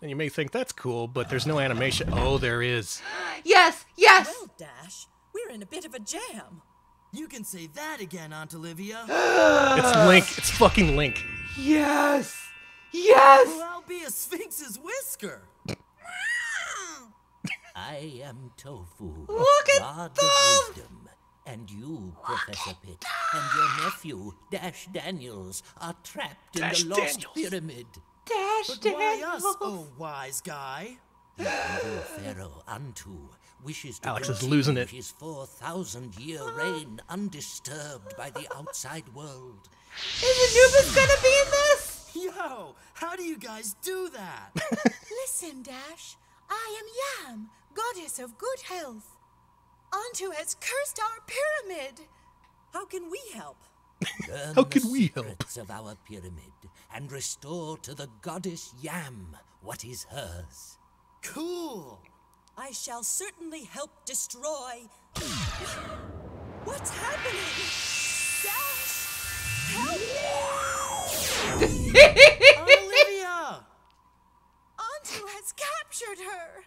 And you may think that's cool, but there's no animation. Oh, there is. Yes, yes! Well, Dash, we're in a bit of a jam. You can say that again, Aunt Olivia. It's Link. It's fucking Link. Yes. Yes. Well, I'll be a Sphinx's whisker. I am Tofu. Look at God of wisdom. And you, Professor Pitt, and your nephew, Dash Daniels, are trapped in the lost pyramid. But why us, oh wise guy? The evil pharaoh, Antu, wishes to continue his 4,000-year reign undisturbed by the outside world. Is Anubis gonna be in this? Yo, how do you guys do that? Listen, Dash, I am Yam, goddess of good health. Antu has cursed our pyramid. How can we help? How can we help? Learn the secrets of our pyramid and restore to the goddess Yam what is hers. Cool. I shall certainly help destroy. What's happening? Dash! Help me! Olivia! Antu has captured her.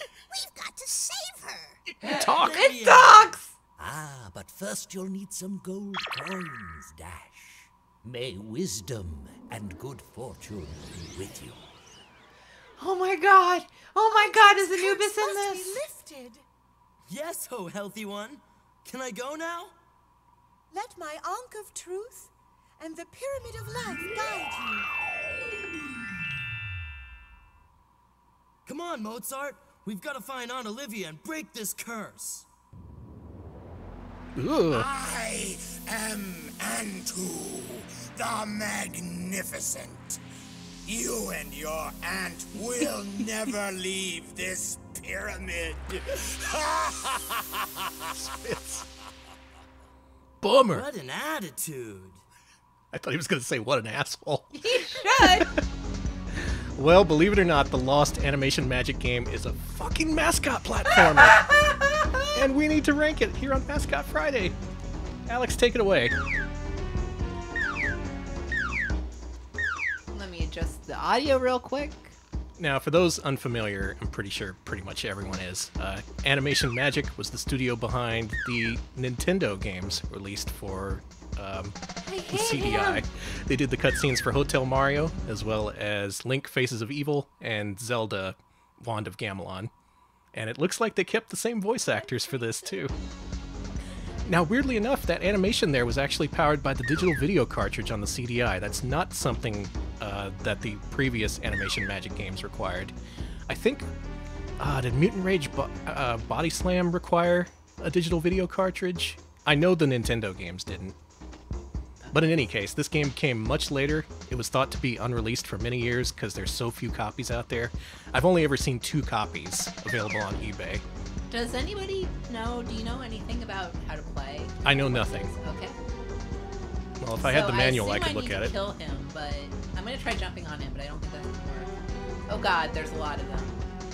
We've got to save her. Talk. It talks. Ah, but first you'll need some gold coins, Dash. May wisdom and good fortune be with you. Oh my god! Oh my god, is Anubis in this? Must be lifted. Yes, ho, healthy one. Can I go now? Let my Ankh of Truth and the Pyramid of Life guide you. Come on, Mozart. We've got to find Aunt Olivia and break this curse. Ooh. I am Antu, the Magnificent. You and your aunt will never leave this pyramid. Bummer. What an attitude. I thought he was going to say, what an asshole. He should. Well, believe it or not, the Lost Animation Magic game is a fucking mascot platformer. And we need to rank it here on Mascot Friday. Alex, take it away. Let me adjust the audio real quick. Now, for those unfamiliar, I'm pretty sure pretty much everyone is, Animation Magic was the studio behind the Nintendo games released for the CDI. They did the cutscenes for Hotel Mario, as well as Link Faces of Evil and Zelda Wand of Gamelon. And it looks like they kept the same voice actors for this, too. Now, weirdly enough, that animation there was actually powered by the digital video cartridge on the CDI. That's not something that the previous Animation Magic games required. I think, did Mutant Rage Body Slam require a digital video cartridge? I know the Nintendo games didn't. But in any case, this game came much later. It was thought to be unreleased for many years because there's so few copies out there. I've only ever seen 2 copies available on eBay. Does anybody know, do you know anything about how to play? I know nothing. Okay. Well, if I had the manual, I could look at it. I need to kill him, but I'm going to try jumping on him, but I don't think that's going to work. Oh god, there's a lot of them.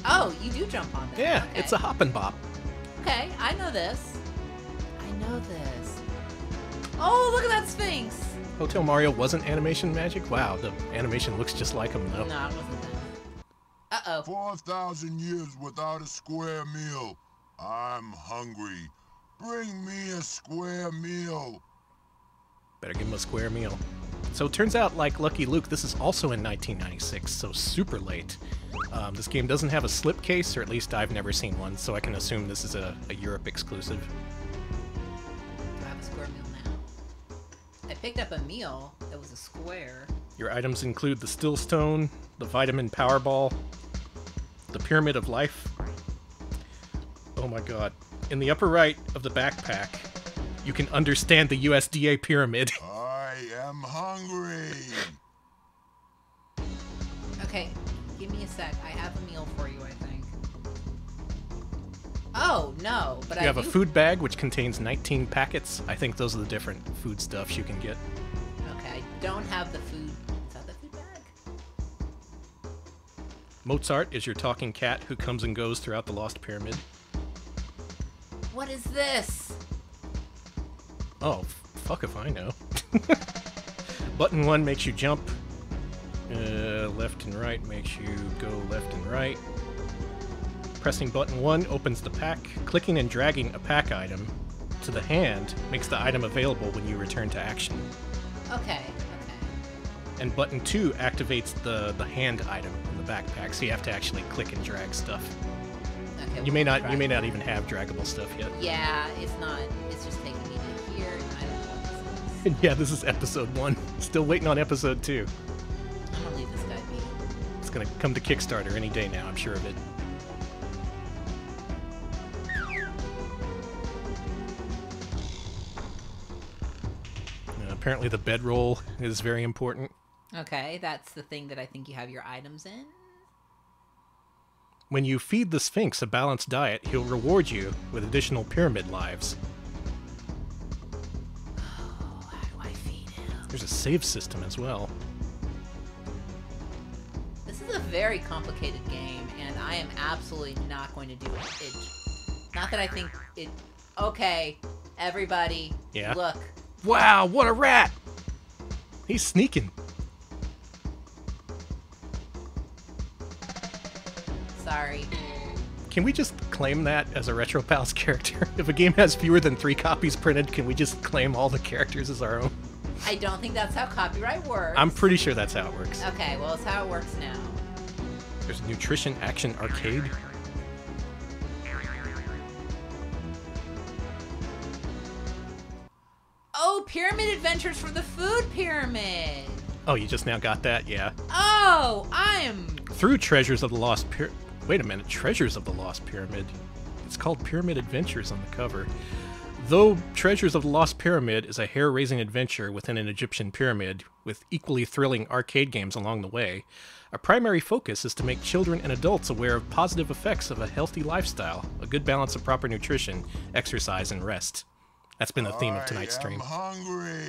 Oh, you do jump on them. Yeah, okay. It's a hop and bop. Okay, I know this. I know this. Oh, look at that Sphinx! Hotel Mario wasn't Animation Magic? Wow, the animation looks just like him, though. No, it wasn't that. Uh-oh. 4,000 years without a square meal. I'm hungry. Bring me a square meal. Better give him a square meal. So it turns out, like Lucky Luke, this is also in 1996, so super late. This game doesn't have a slipcase, or at least I've never seen one, so I can assume this is a Europe exclusive. Do I have a square meal? I picked up a meal that was a square. Your items include the Still Stone, the Vitamin Powerball, the Pyramid of Life. Oh my god. In the upper right of the backpack, you can understand the USDA pyramid. I am hungry. Okay, give me a sec. I have a meal for you, I think. Oh, no, but I do. You have a food bag, which contains 19 packets. I think those are the different food stuffs you can get. Okay, I don't have the food. Is that the food bag? Mozart is your talking cat who comes and goes throughout the Lost Pyramid. What is this? Oh, fuck if I know. Button 1 makes you jump. Left and right makes you go left and right. Pressing button 1 opens the pack. Clicking and dragging a pack item to the hand makes the item available when you return to action. Okay, okay. And button 2 activates the hand item in the backpack, so you have to actually click and drag stuff. Okay, you may not even have draggable stuff yet. Yeah, it's not. It's just taking me to here, and I don't know what this is. Yeah, this is episode 1. Still waiting on episode 2. I'm gonna leave this guy be. It's gonna come to Kickstarter any day now, I'm sure of it. Apparently the bedroll is very important. Okay, that's the thing that I think you have your items in. When you feed the Sphinx a balanced diet, he'll reward you with additional pyramid lives. Oh, how do I feed him? There's a save system as well. This is a very complicated game, and I am absolutely not going to do it. Not that I think it... Okay, everybody, yeah. Look. Wow, what a rat! He's sneaking. Sorry. Can we just claim that as a RetroPals character? If a game has fewer than 3 copies printed, can we just claim all the characters as our own? I don't think that's how copyright works. I'm pretty sure that's how it works. Okay, well, it's how it works now. There's a Nutrition Action Arcade. Pyramid Adventures from the Food Pyramid. Oh, you just now got that? Yeah. Oh, I'm... Through Treasures of the Lost Pyramid... Wait a minute. Treasures of the Lost Pyramid. It's called Pyramid Adventures on the cover. Though Treasures of the Lost Pyramid is a hair-raising adventure within an Egyptian pyramid, with equally thrilling arcade games along the way, our primary focus is to make children and adults aware of positive effects of a healthy lifestyle, a good balance of proper nutrition, exercise, and rest. That's been the theme of tonight's stream. I'm hungry!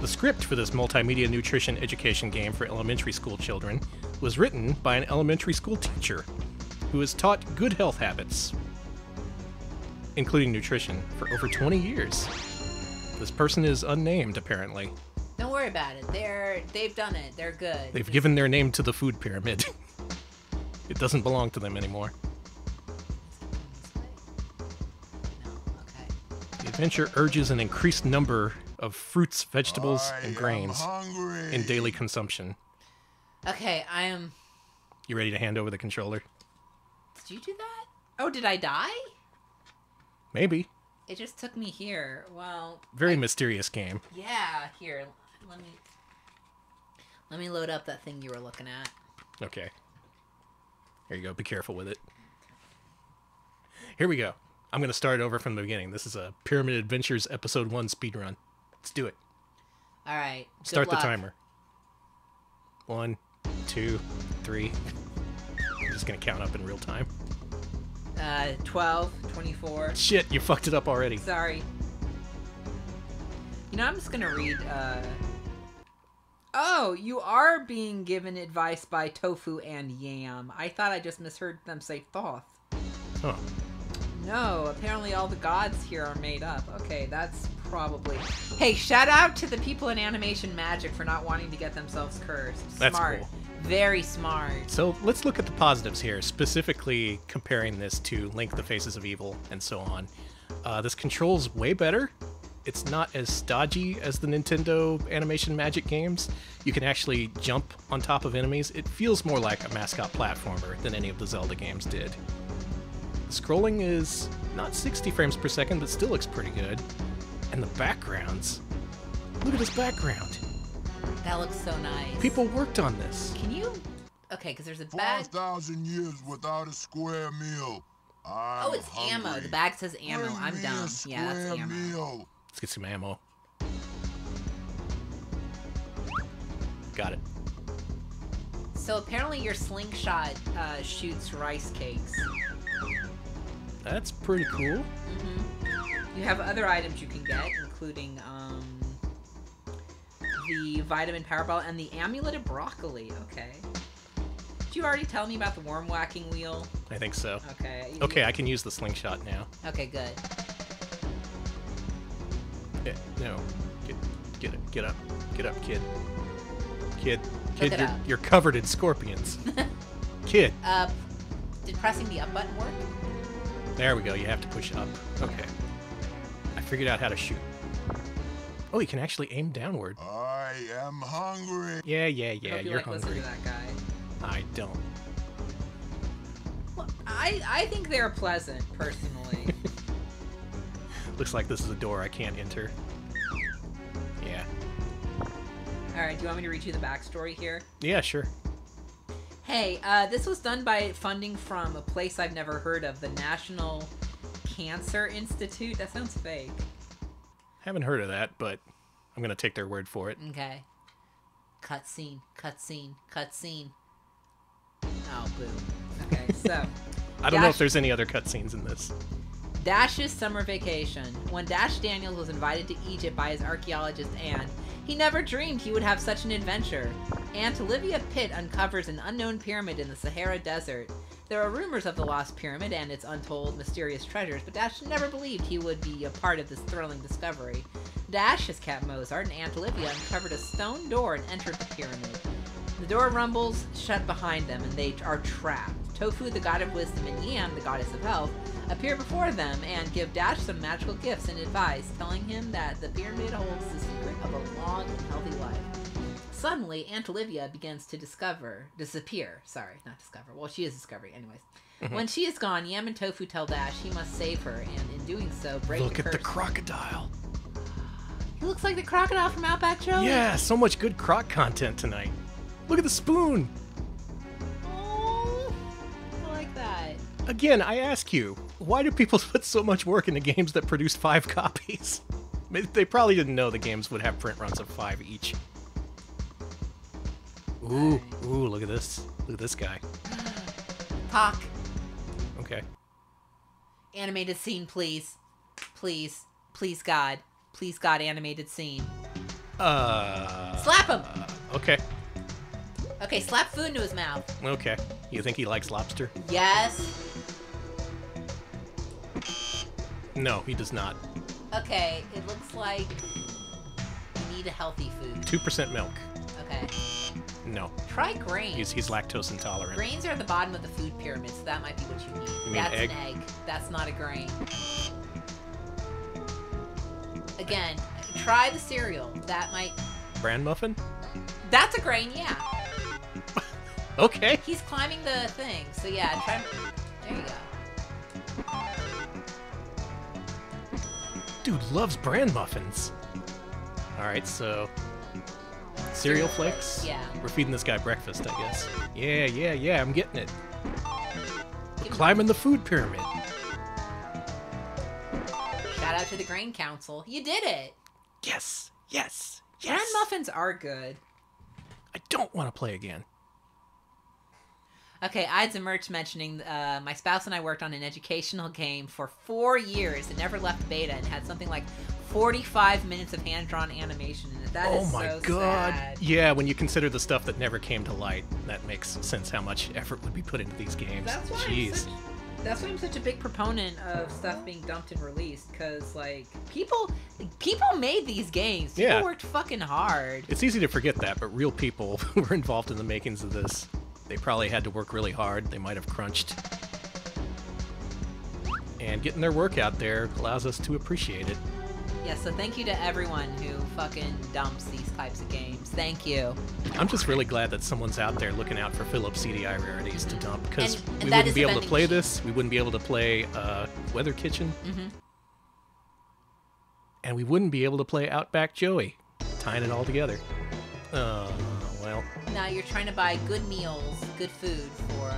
The script for this multimedia nutrition education game for elementary school children was written by an elementary school teacher who has taught good health habits, including nutrition, for over 20 years. This person is unnamed, apparently. Don't worry about it. They've done it. They're good. They've given their name to the food pyramid. It doesn't belong to them anymore. No, okay. The adventure urges an increased number of fruits, vegetables, and grains in daily consumption. Okay, I am... You ready to hand over the controller? Did you do that? Oh, did I die? Maybe. It just took me here. Well, very mysterious game. Yeah, here. Let me load up that thing you were looking at. Okay. There you go. Be careful with it. Here we go. I'm going to start over from the beginning. This is a Pyramid Adventures Episode 1 speedrun. Let's do it. All right. Start the timer. 1, 2, 3. I'm just going to count up in real time. 12, 24. Shit, you fucked it up already. Sorry. You know, I'm just gonna read, Oh, you are being given advice by Tofu and Yam. I thought I just misheard them say Thoth. Huh. No, apparently all the gods here are made up. Okay, that's probably... Hey, shout out to the people in Animation Magic for not wanting to get themselves cursed. That's smart. Cool. Very smart. So let's look at the positives here, specifically comparing this to Link, the Faces of Evil, and so on. This controls way better. It's not as stodgy as the Nintendo Animation Magic games. You can actually jump on top of enemies. It feels more like a mascot platformer than any of the Zelda games did. Scrolling is not 60 frames per second, but still looks pretty good. And the backgrounds. Look at this background. That looks so nice. People worked on this. Can you? Okay, because there's a bag. 4,000 years without a square meal. Oh, it's hungry. Ammo. The bag says ammo. I'm down. Yeah, that's ammo. Meal. Let's get some ammo. Got it. So apparently your slingshot shoots rice cakes. That's pretty cool. Mm-hmm. You have other items you can get, including the vitamin powerball and the amulet of broccoli. Okay. Did you already tell me about the worm whacking wheel? I think so. Okay. Okay, I can use the slingshot now. Okay, good. Yeah, no. Get up. Get up, kid. Kid, you're covered in scorpions. Kid. Did pressing the up button work? There we go. You have to push up. Okay. I figured out how to shoot. Oh, you can actually aim downward. I am hungry. Yeah. You're like hungry. Listen to that guy. I don't. Well, I think they're pleasant, personally. Looks like this is a door I can't enter. Yeah. All right. Do you want me to read you the backstory here? Yeah, sure. Hey, this was done by funding from a place I've never heard of, the National Cancer Institute. That sounds fake. Haven't heard of that, but I'm gonna take their word for it. Okay. Cutscene. Oh, boo. Okay, so... I don't know if there's any other cutscenes in this. Dash's summer vacation. When Dash Daniels was invited to Egypt by his archaeologist Anne, he never dreamed he would have such an adventure. Aunt Olivia Pitt uncovers an unknown pyramid in the Sahara Desert. There are rumors of the Lost Pyramid and its untold, mysterious treasures, but Dash never believed he would be a part of this thrilling discovery. Dash's cat Mozart and Aunt Olivia uncovered a stone door and entered the pyramid. The door rumbles shut behind them, and they are trapped. Tofu, the god of wisdom, and Yam, the goddess of health, appear before them and give Dash some magical gifts and advice, telling him that the pyramid holds the secret of a long and healthy life. Suddenly, Aunt Olivia begins to disappear. Sorry, not discover. Well, she is discovering, anyways. Mm-hmm. When she is gone, Yam and Tofu tell Dash he must save her, and in doing so, break the curse. Look at the crocodile. It looks like the crocodile from Outback Joey. Yeah, so much good croc content tonight. Look at the spoon. Oh, I like that. Again, I ask you, why do people put so much work into games that produce 5 copies? They probably didn't know the games would have print runs of 5 each. Ooh, ooh, look at this. Look at this guy. Talk. Okay. Animated scene, please. Please. Please, God. Please, God, animated scene. Slap him! Okay. Okay, slap food into his mouth. Okay. You think he likes lobster? Yes. No, he does not. Okay, it looks like you need a healthy food. 2% milk. Okay. No. Try grains. He's lactose intolerant. Grains are at the bottom of the food pyramid, so that might be what you need. You mean that's egg? An egg. That's not a grain. Again, try the cereal. That might... Bran muffin? That's a grain, yeah. Okay. He's climbing the thing, so yeah, try... There you go. Dude loves bran muffins. Alright, so... Cereal flakes? Yeah. We're feeding this guy breakfast, I guess. Yeah, yeah, yeah, I'm getting it. Climbing the food pyramid. Shout out to the Grain Council. You did it! Yes, yes, yes! Bran muffins are good. I don't want to play again. Okay, Ides and Merch mentioning, my spouse and I worked on an educational game for 4 years. It never left beta and had something like 45 minutes of hand-drawn animation in it. That is so sad. Oh my God. Yeah, when you consider the stuff that never came to light, that makes sense how much effort would be put into these games. That's why I'm such a big proponent of stuff being dumped and released, because, like, people made these games. People worked fucking hard. It's easy to forget that, but real people were involved in the makings of this. They probably had to work really hard. They might have crunched. And getting their work out there allows us to appreciate it. Yeah, so thank you to everyone who fucking dumps these types of games. Thank you. I'm just really glad that someone's out there looking out for Philips CDI rarities to dump, because we wouldn't be able to play this. We wouldn't be able to play Weather Kitchen. Mm-hmm. And we wouldn't be able to play Outback Joey, tying it all together. Well. Now you're trying to buy good meals, good food for,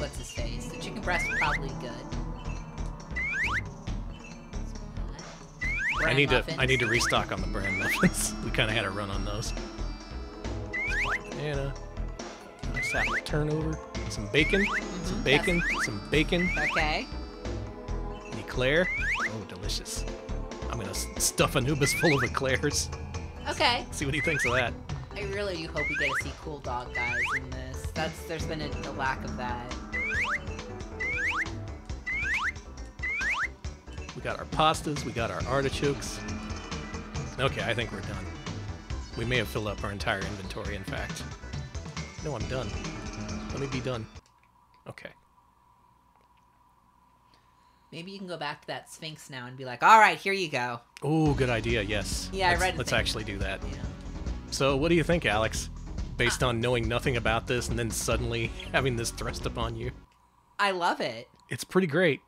what's his face? The chicken breast is probably good. I need to restock on the bran muffins. We kind of had a run on those. And nice apple turnover. Some bacon. Mm-hmm. Some bacon. Yes. Some bacon. Okay. An eclair. Oh, delicious. I'm gonna stuff Anubis full of eclairs. Okay. See what he thinks of that. I really do hope we get to see cool dog guys in this. There's been a lack of that. We got our pastas, we got our artichokes. Okay, I think we're done. We may have filled up our entire inventory, in fact. No, I'm done. Let me be done. Okay. Maybe you can go back to that Sphinx now and be like, all right, here you go. Ooh, good idea, yes. Yeah, I read it. Let's actually do that. Yeah. So, what do you think, Alex? Based on knowing nothing about this and then suddenly having this thrust upon you. I love it. It's pretty great.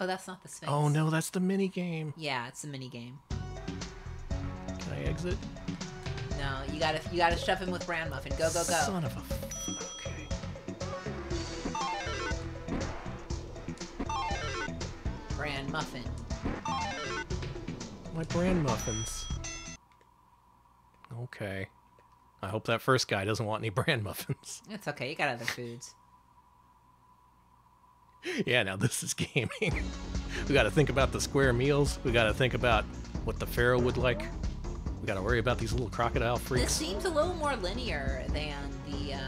Oh, that's not the Sphinx. Oh, no, that's the minigame. Yeah, it's the minigame. Can I exit? No, you gotta shove him with bran muffin. Go, go, go. Son of a... Okay. Bran muffin. My bran muffins. Okay. I hope that first guy doesn't want any bran muffins. It's okay. You got other foods. Yeah, now this is gaming. We got to think about the square meals. We got to think about what the pharaoh would like. We got to worry about these little crocodile freaks. This seems a little more linear than the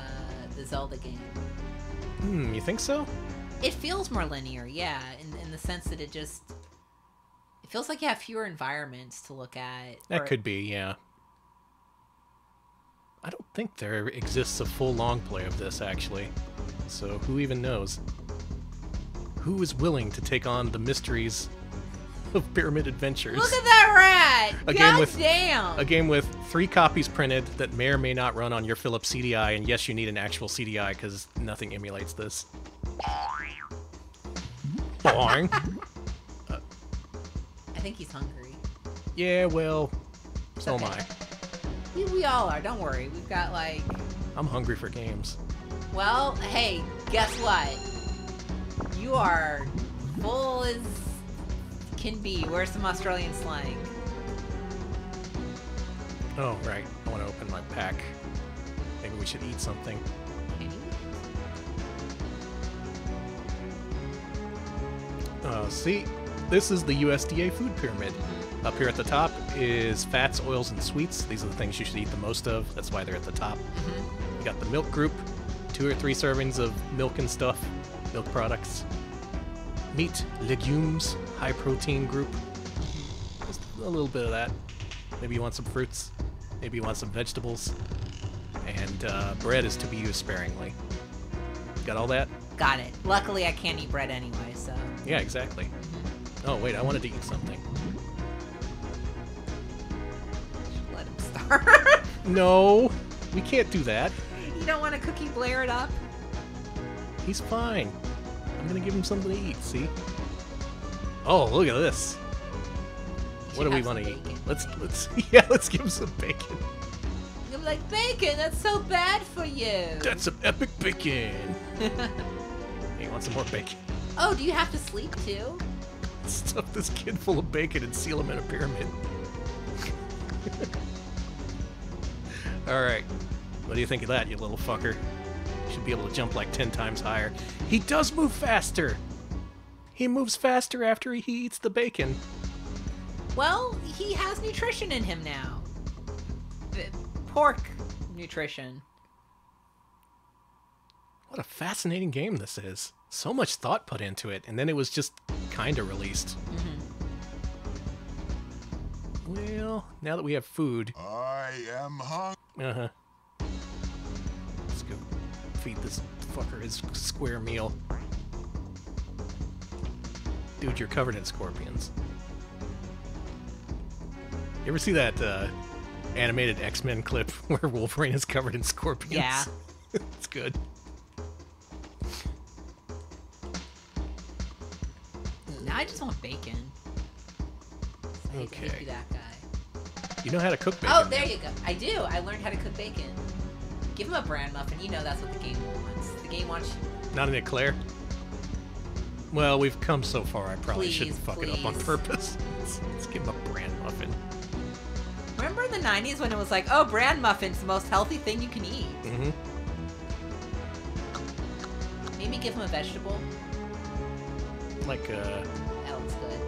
Zelda game. Hmm, you think so? It feels more linear, yeah, in the sense that it just... It feels like you have fewer environments to look at. That could be, yeah. I don't think there exists a full long play of this, actually. So who even knows? Who is willing to take on the mysteries of Pyramid Adventures? Look at that rat! Goddamn! A game with 3 copies printed that may or may not run on your Philips CDI, and yes, you need an actual CDI because nothing emulates this. Boing. I think he's hungry. Yeah, well... So okay. Am I. We all are. Don't worry. We've got like... I'm hungry for games. Well, hey, guess what? You are full as can be. Where's some Australian slang? Oh, right. I want to open my pack. Maybe we should eat something. See, this is the USDA food pyramid. Up here at the top is fats, oils, and sweets. These are the things you should eat the most of. That's why they're at the top. You got the milk group, 2 or 3 servings of milk and stuff, milk products. Meat, legumes, high protein group. Just a little bit of that. Maybe you want some fruits. Maybe you want some vegetables. And bread is to be used sparingly. Got all that? Got it. Luckily, I can't eat bread anyway, so... Yeah, exactly. Oh, wait, I wanted to eat something. Let him starve. No, we can't do that. You don't want a cookie blare it up? He's fine. I'm gonna give him something to eat, see? Oh, look at this. What do we want to eat? Let's give him some bacon. You're like, bacon, that's so bad for you. That's some epic bacon. Hey, you want some more bacon? Oh, do you have to sleep too? Stuff this kid full of bacon and seal him in a pyramid. Alright. What do you think of that, you little fucker? You should be able to jump like 10 times higher. He does move faster! He moves faster after he eats the bacon. Well, he has nutrition in him now. Pork nutrition. What a fascinating game this is. So much thought put into it, and then it was just kind of released. Mm-hmm. Well, now that we have food... I am hungry. Uh-huh. Let's go feed this fucker his square meal. Dude, you're covered in scorpions. You ever see that animated X-Men clip where Wolverine is covered in scorpions? Yeah. It's good. Now I just want bacon. So okay. That guy. You know how to cook bacon. Oh, there you go. I do. I learned how to cook bacon. Give him a bran muffin. You know that's what the game wants. The game wants you. Not an eclair. Well, we've come so far. I probably shouldn't fuck it up on purpose. Let's give him a bran muffin. Remember in the 90s when it was like, oh, bran muffin's the most healthy thing you can eat. Mm-hmm. Maybe give him a vegetable. Like a... That looks good.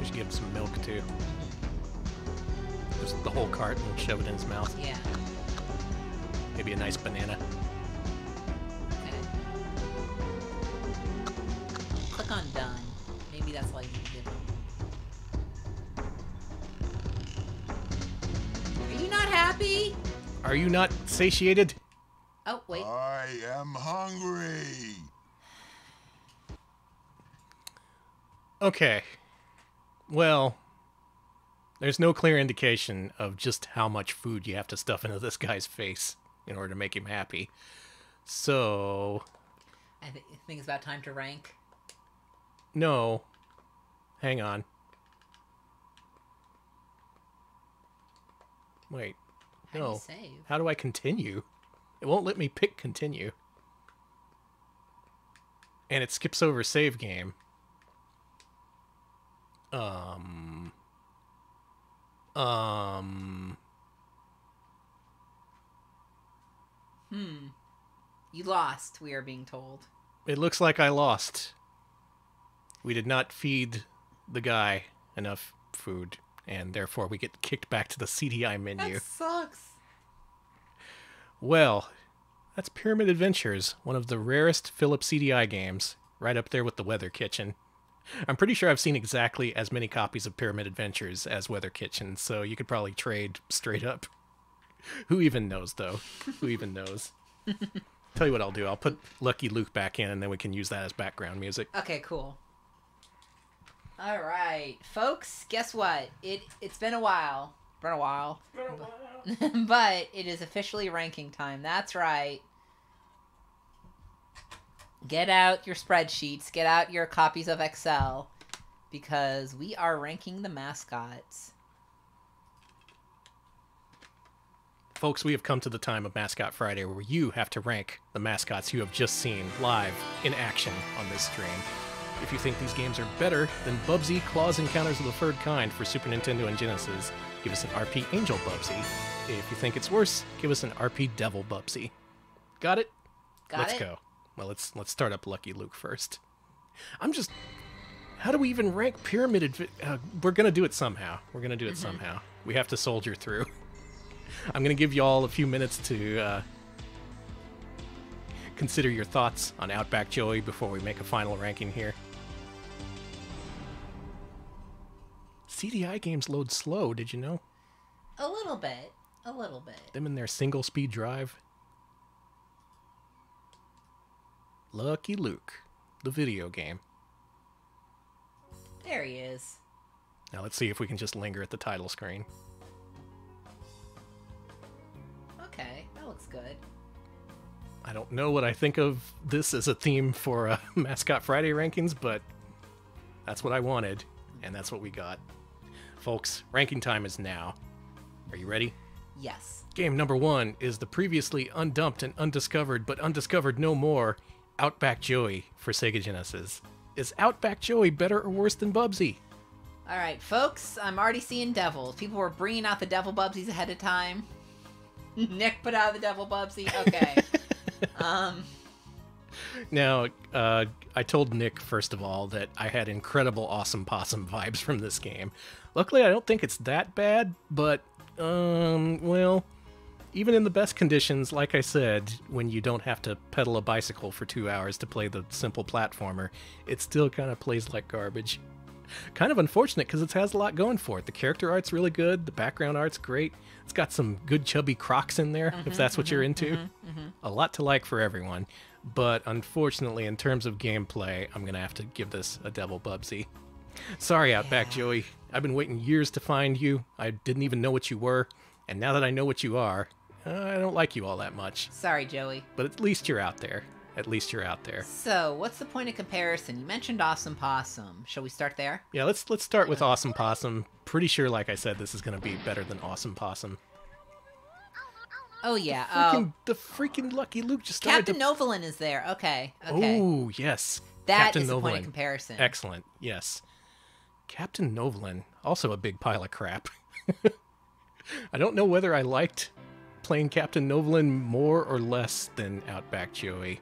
We should give him some milk, too. Just the whole carton and shove it in his mouth. Yeah. Maybe a nice banana. Okay. Click on done. Maybe that's all you can give him. Are you not happy? Are you not satiated? Oh, wait. I am hungry. Okay. Well, there's no clear indication of just how much food you have to stuff into this guy's face in order to make him happy. So... I think it's about time to rank. No. Hang on. Wait. How do you save? How do I continue? It won't let me pick continue. And it skips over save game. You lost, we are being told. It looks like I lost. We did not feed the guy enough food, and therefore we get kicked back to the CDI menu. That sucks. Well, that's Pyramid Adventures, one of the rarest Philips CDI games, right up there with the Weather Kitchen. I'm pretty sure I've seen exactly as many copies of Pyramid Adventures as Weather Kitchen, so you could probably trade straight up. Who even knows, though? Who even knows? Tell you what I'll do. I'll put Lucky Luke back in, and then we can use that as background music. Okay, cool. All right, folks, guess what? It's been a while. Been a while. Been a while. But it is officially ranking time. That's right. Get out your spreadsheets. Get out your copies of Excel. because we are ranking the mascots. Folks, we have come to the time of Mascot Friday where you have to rank the mascots you have just seen live in action on this stream. If you think these games are better than Bubsy Claw's Encounters of the Third Kind for Super Nintendo and Genesis, give us an RP Angel Bubsy. If you think it's worse, give us an RP Devil Bubsy. Got it? Let's go. Well, let's start up Lucky Luke first. I'm just... How do we even rank Pyramid Adventures? We're going to do it somehow. We're going to do it somehow. We have to soldier through. I'm going to give you all a few minutes to consider your thoughts on Outback Joey before we make a final ranking here. CDI games load slow, did you know? A little bit. A little bit. Them in their single-speed drive. Lucky Luke, the video game. There he is. Now let's see if we can just linger at the title screen. Okay, that looks good. I don't know what I think of this as a theme for Mascot Friday rankings, but that's what I wanted, and that's what we got. Folks, ranking time is now. Are you ready? Yes. Game number one is the previously undumped and undiscovered, but undiscovered no more, Outback Joey for Sega Genesis. Is Outback Joey better or worse than Bubsy? All right, folks, I'm already seeing devils. People were bringing out the devil Bubsies ahead of time. Nick put out the devil Bubsy. Okay. Now, I told Nick, first of all, that I had incredible Awesome Possum vibes from this game. Luckily, I don't think it's that bad, but, well, even in the best conditions, like I said, when you don't have to pedal a bicycle for 2 hours to play the simple platformer, it still kind of plays like garbage. Kind of unfortunate because it has a lot going for it. The character art's really good. The background art's great. It's got some good chubby crocs in there, if that's what you're into. A lot to like for everyone. But unfortunately, in terms of gameplay, I'm going to have to give this a Devil Bubsy. Sorry, Outback Joey. I've been waiting years to find you. I didn't even know what you were. And now that I know what you are, I don't like you all that much. Sorry, Joey. But at least you're out there. At least you're out there. So, what's the point of comparison? You mentioned Awesome Possum. Shall we start there? Yeah, let's start with Awesome Possum. Pretty sure, like I said, this is going to be better than Awesome Possum. Oh, yeah. The freaking Lucky Luke just started Captain Novolin is there. Okay. Okay. Oh, yes. That is Captain Novolin. The point of comparison. Excellent. Yes. Captain Novolin, also a big pile of crap. I don't know whether I liked playing Captain Novolin more or less than Outback Joey.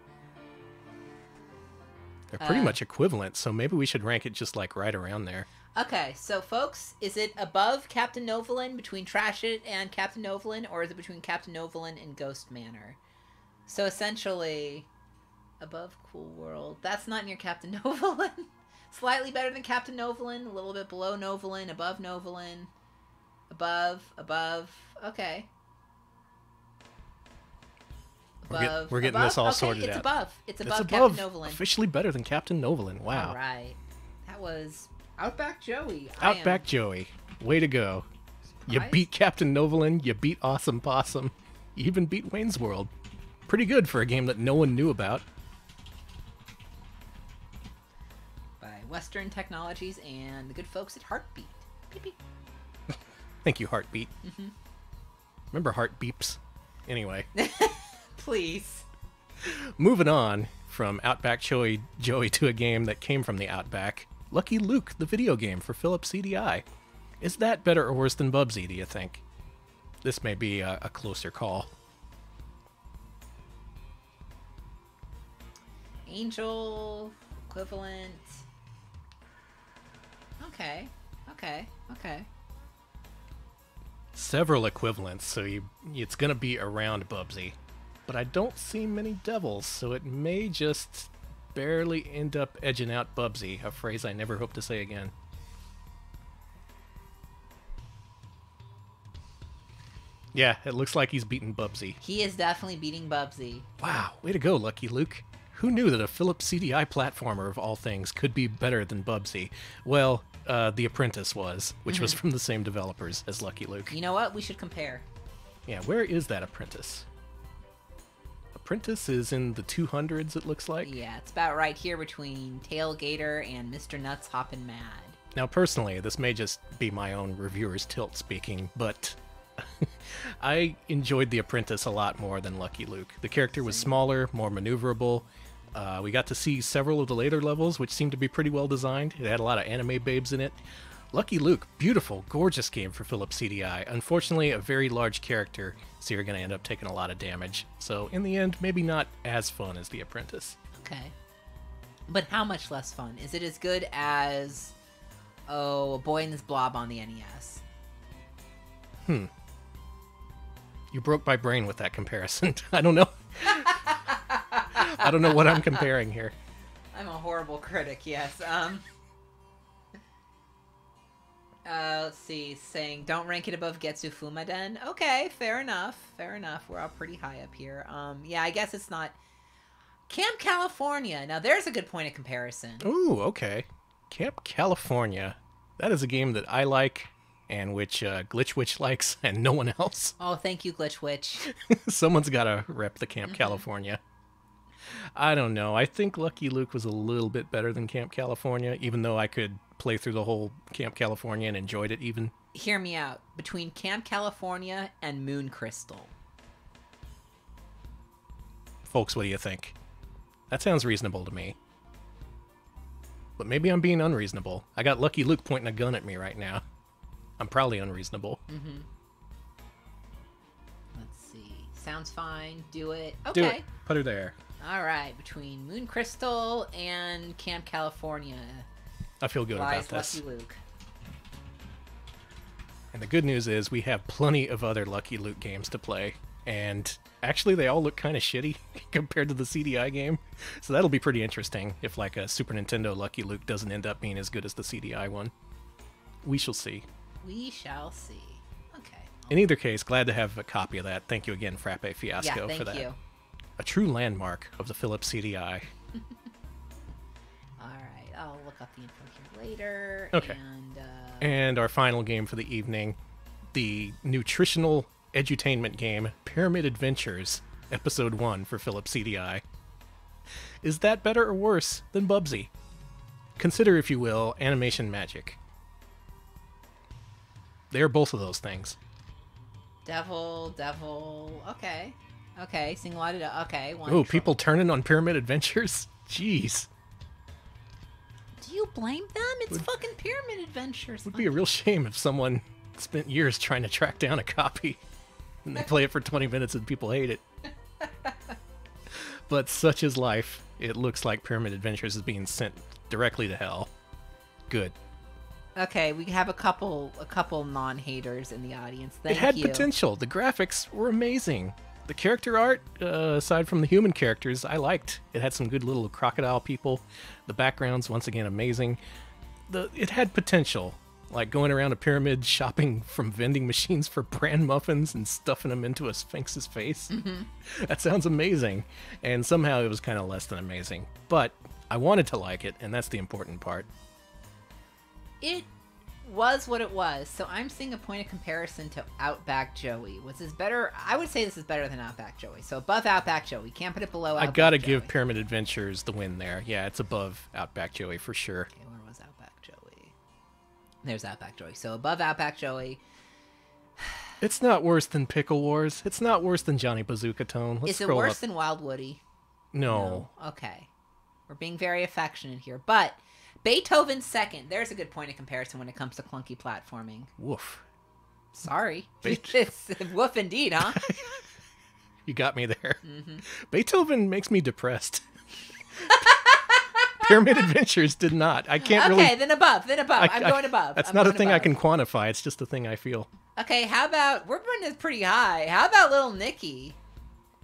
They're pretty much equivalent, so maybe we should rank it just like right around there. Okay, so folks, is it above Captain Novolin, between Trash It and Captain Novolin, or is it between Captain Novolin and Ghost Manor? So essentially, above Cool World. That's not near Captain Novolin. Slightly better than Captain Novolin, a little bit below Novolin, above Novolin, above. Okay. We're getting this all sorted out. It's above Captain Novolin. Officially better than Captain Novolin. Wow. All right. That was Outback Joey. Outback Joey. Way to go. Surprise? You beat Captain Novolin. You beat Awesome Possum. You even beat Wayne's World. Pretty good for a game that no one knew about. By Western Technologies and the good folks at Heartbeat. Beep, beep. Thank you, Heartbeat. Remember Heartbeeps? Anyway. Please. Moving on from Outback Joey to a game that came from the Outback, Lucky Luke, the video game for Philips CDI. Is that better or worse than Bubsy, do you think? This may be a closer call. Angel, equivalent. Okay, okay, okay. Several equivalents, so it's going to be around Bubsy. But I don't see many devils, so it may just barely end up edging out Bubsy, a phrase I never hope to say again. Yeah, it looks like he's beaten Bubsy. He is definitely beating Bubsy. Wow, way to go, Lucky Luke. Who knew that a Philips CDI platformer, of all things, could be better than Bubsy? Well, The Apprentice was, which was from the same developers as Lucky Luke. You know what? We should compare. Yeah, where is that Apprentice? Apprentice is in the 200s, it looks like. Yeah, it's about right here between Tailgater and Mr. Nuts Hoppin' Mad. Now, personally, this may just be my own reviewer's tilt speaking, but I enjoyed The Apprentice a lot more than Lucky Luke. The character was smaller, more maneuverable. We got to see several of the later levels, which seemed to be pretty well designed. It had a lot of anime babes in it. Lucky Luke, beautiful, gorgeous game for Philips CDI. Unfortunately, a very large character, so you're going to end up taking a lot of damage. So in the end, maybe not as fun as The Apprentice. Okay. But how much less fun? Is it as good as, oh, A Boy in This Blob on the NES? You broke my brain with that comparison. I don't know. I don't know what I'm comparing here. I'm a horrible critic, yes. Let's see, saying, don't rank it above Getsu Fumaden. Okay, fair enough. Fair enough. We're all pretty high up here. Yeah, I guess it's not... Camp California. Now, there's a good point of comparison. Ooh, okay. Camp California. That is a game that I like, and which Glitch Witch likes, and no one else. Oh, thank you, Glitch Witch. Someone's got to rep the Camp California. I don't know. I think Lucky Luke was a little bit better than Camp California, even though I could play through the whole Camp California and enjoyed it even. Hear me out. Between Camp California and Moon Crystal. Folks, what do you think? That sounds reasonable to me. But maybe I'm being unreasonable. I got Lucky Luke pointing a gun at me right now. I'm probably unreasonable. Mm-hmm. Let's see. Sounds fine. Do it. Okay. Do it. Put her there. All right. Between Moon Crystal and Camp California. I feel good about this. Lucky Luke. And the good news is we have plenty of other Lucky Luke games to play. And actually, they all look kind of shitty compared to the CDI game. So that'll be pretty interesting if, like, a Super Nintendo Lucky Luke doesn't end up being as good as the CDI one. We shall see. We shall see. Okay. In either case, glad to have a copy of that. Thank you again, Frappe Fiasco, for that. You. A true landmark of the Philips CDI. All right. I'll look up the info here later. Okay. And our final game for the evening, the nutritional edutainment game Pyramid Adventures Episode 1 for Philips CDI. Is that better or worse than Bubsy? Consider, if you will, Animation Magic. They're both of those things. Devil. Okay. Okay, sing a lot of... Okay, one. Ooh, people turning on Pyramid Adventures? Jeez. Do you blame them? It's fucking Pyramid Adventures. Would be a real shame if someone spent years trying to track down a copy. And they play it for 20 minutes and people hate it. But such is life. It looks like Pyramid Adventures is being sent directly to hell. Good. Okay, we have a couple non-haters in the audience. Thank you. It had potential. The graphics were amazing. The character art, aside from the human characters, I liked. It had some good little crocodile people. The backgrounds, once again, amazing. It had potential. Like going around a pyramid, shopping from vending machines for bran muffins and stuffing them into a sphinx's face. Mm-hmm. That sounds amazing. And somehow it was kind of less than amazing. But I wanted to like it, and that's the important part. It was what it was. So I'm seeing a point of comparison to Outback Joey. Was this better? I would say this is better than Outback Joey. So above Outback Joey. Can't put it below Outback Joey. I gotta give Pyramid Adventures the win there. Yeah, it's above Outback Joey for sure. Okay, where was Outback? There's Outback Joey. So above Outback Joey. It's not worse than Pickle Wars. It's not worse than Johnny Bazooka Tone. Let's scroll up. Is it worse than Wild Woody? No. Okay. We're being very affectionate here. But Beethoven's Second. There's a good point of comparison when it comes to clunky platforming. Woof. Sorry. Woof indeed, huh? You got me there. Mm-hmm. Beethoven makes me depressed. Pyramid Adventures did not. I can't really... Okay, then above. I'm going above. That's not a thing I can quantify. It's just a thing I feel. Okay, how about... We're putting this pretty high. How about Little Nicky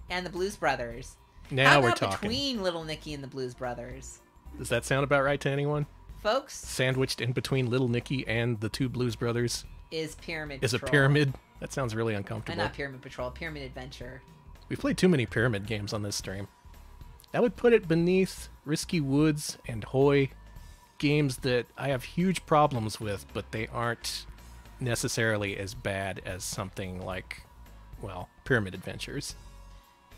and the Blues Brothers? Now we're talking. How about between Little Nicky and the Blues Brothers? Does that sound about right to anyone? Folks? Sandwiched in between Little Nicky and the two Blues Brothers? Is Pyramid Patrol. Is a pyramid? That sounds really uncomfortable. Not Pyramid Patrol. Pyramid Adventure. We've played too many pyramid games on this stream. That would put it beneath Risky Woods and Hoy, games that I have huge problems with, but they aren't necessarily as bad as something like, well, Pyramid Adventures.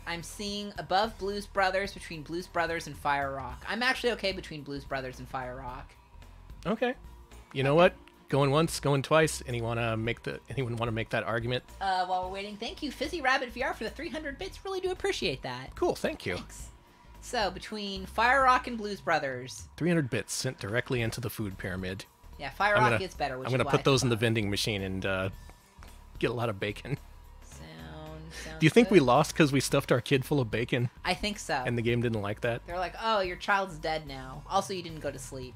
I'm seeing above Blues Brothers, between Blues Brothers and Fire Rock. I'm actually okay between Blues Brothers and Fire Rock. Okay. You know what? Going once, going twice. Anyone want to make that argument? While we're waiting, thank you, Fizzy Rabbit VR, for the 300 bits. Really do appreciate that. Cool, thank you. Thanks. So between Fire Rock and Blues Brothers, 300 bits sent directly into the food pyramid. Yeah, Fire Rock gets better. I'm gonna put those in the vending machine and get a lot of bacon. Do you think we lost because we stuffed our kid full of bacon? I think so. And the game didn't like that? They're like, oh, your child's dead now. Also, you didn't go to sleep.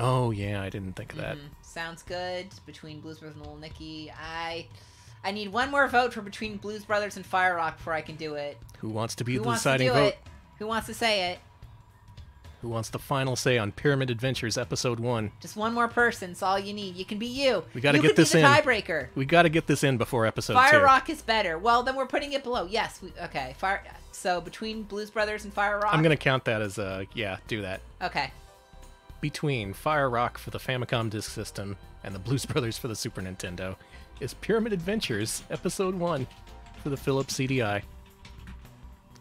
Oh, yeah, I didn't think of that. Sounds good. Between Blues Brothers and Little Nicky, I need one more vote for between Blues Brothers and Fire Rock before I can do it. Who wants to be the deciding vote? Who wants to say it? Who wants the final say on Pyramid Adventures Episode 1? Just one more person. It's all you need. You can be you. We got to get this in. You can be the tiebreaker. We got to get this in before Episode 2. Fire Rock is better. Well, then we're putting it below. Yes. Okay. So between Blues Brothers and Fire Rock? I'm going to count that as a... Yeah, do that. Okay. Between Fire Rock for the Famicom Disk System and the Blues Brothers for the Super Nintendo is Pyramid Adventures Episode 1 for the Philips CDI.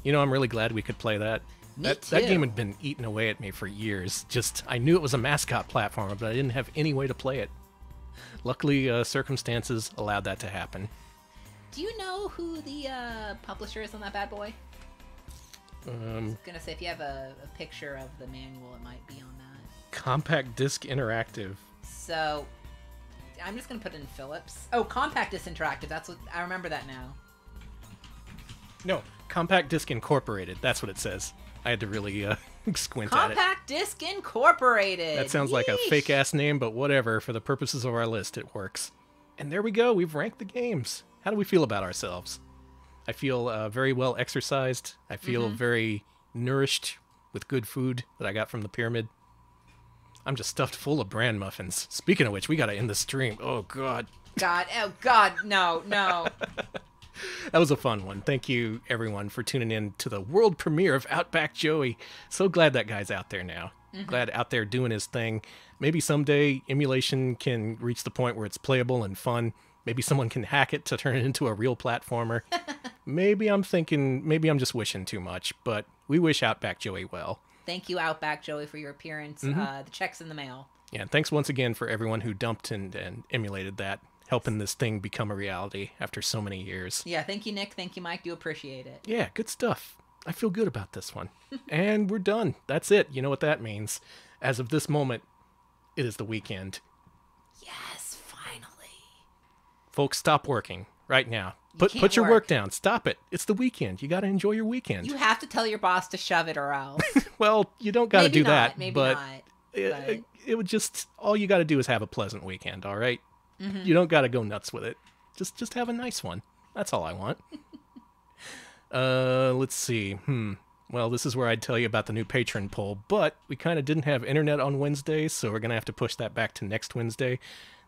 You know, I'm really glad we could play that. That game had been eating away at me for years. Just, I knew it was a mascot platformer, but I didn't have any way to play it. Luckily, circumstances allowed that to happen. Do you know who the publisher is on that bad boy? I was gonna say, if you have a picture of the manual, it might be on that. Compact Disc Interactive. So, I'm just gonna put in Philips. Oh, Compact Disc Interactive. That's what I remember that now. No, Compact Disc Incorporated. That's what it says. I had to really squint at it. Compact Disc Incorporated. That sounds like a fake-ass name, but whatever. For the purposes of our list, it works. And there we go. We've ranked the games. How do we feel about ourselves? I feel very well exercised. I feel very nourished with good food that I got from the pyramid. I'm just stuffed full of bran muffins. Speaking of which, we got to end the stream. Oh, God. God. Oh, God. No, no. That was a fun one. Thank you, everyone, for tuning in to the world premiere of Outback Joey. So glad that guy's out there now. Glad out there doing his thing. Maybe someday emulation can reach the point where it's playable and fun. Maybe someone can hack it to turn it into a real platformer. Maybe I'm just wishing too much, but we wish Outback Joey well. Thank you, Outback Joey, for your appearance. The check's in the mail. Yeah, and thanks once again for everyone who dumped and emulated that. Helping this thing become a reality after so many years. Yeah, thank you, Nick. Thank you, Mike. Do appreciate it. Yeah, good stuff. I feel good about this one. And we're done. That's it. You know what that means. As of this moment, it is the weekend. Yes, finally. Folks, stop working right now. Put your work down. Stop it. It's the weekend. You got to enjoy your weekend. You have to tell your boss to shove it or else. Well, you don't got to do that. Maybe not. It would just, all you got to do is have a pleasant weekend, all right? You don't got to go nuts with it. Just have a nice one. That's all I want. Let's see. Well, this is where I'd tell you about the new patron poll, but we kind of didn't have internet on Wednesday, so we're going to have to push that back to next Wednesday.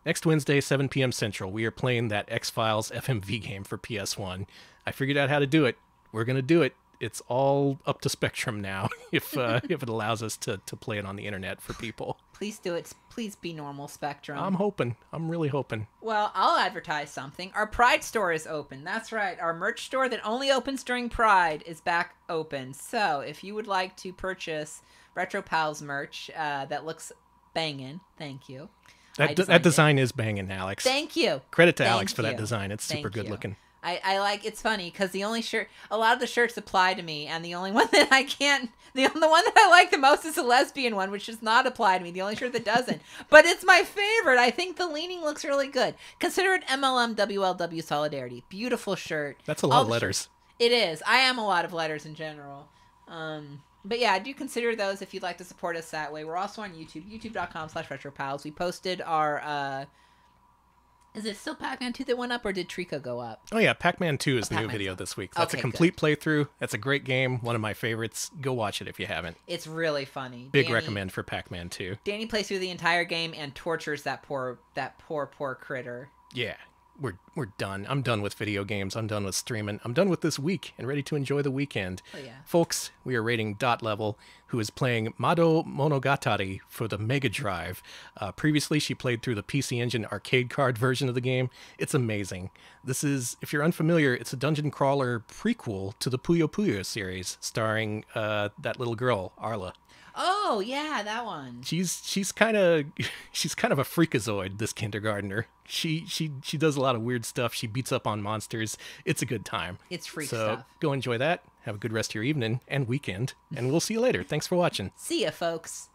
Next Wednesday, 7 p.m. Central, we are playing that X-Files FMV game for PS1. I figured out how to do it. We're going to do it. It's all up to Spectrum now, if it allows us to play it on the internet for people. Please do it. Please be normal, Spectrum. I'm hoping. I'm really hoping. Well, I'll advertise something. Our Pride store is open. That's right. Our merch store that only opens during Pride is back open. So if you would like to purchase RetroPals merch that looks banging, thank you. That design is banging, Alex. Thank you. Credit to Alex for that design. It's super good looking. I like, it's funny because the only shirt, a lot of the shirts apply to me, and the only one that I can't, the one that I like the most is a lesbian one, which does not apply to me. The only shirt that doesn't, but it's my favorite. I think the leaning looks really good. Consider it MLM WLW solidarity. Beautiful shirt. That's a lot of letters. It is. I am a lot of letters in general. But yeah, I do consider those if you'd like to support us that way. We're also on YouTube, youtube.com/retropals. We posted our, is it still Pac-Man 2 that went up, or did Trico go up? Oh, yeah. Pac-Man 2 is the new video this week. That's a complete playthrough. That's a great game. One of my favorites. Go watch it if you haven't. It's really funny. Big recommend for Pac-Man 2. Danny plays through the entire game and tortures that poor critter. Yeah. We're done. I'm done with video games. I'm done with streaming. I'm done with this week and ready to enjoy the weekend. Oh, yeah. Folks, we are rating Dot Level, who is playing Mado Monogatari for the Mega Drive. Previously, she played through the PC Engine arcade card version of the game. It's amazing. This is, if you're unfamiliar, it's a dungeon crawler prequel to the Puyo Puyo series starring that little girl, Arla. Oh yeah, that one. She's kind of a freakazoid, this kindergartner. She does a lot of weird stuff. She beats up on monsters. It's a good time. It's freak stuff. So go enjoy that. Have a good rest of your evening and weekend, and we'll see you later. Thanks for watching. See ya, folks.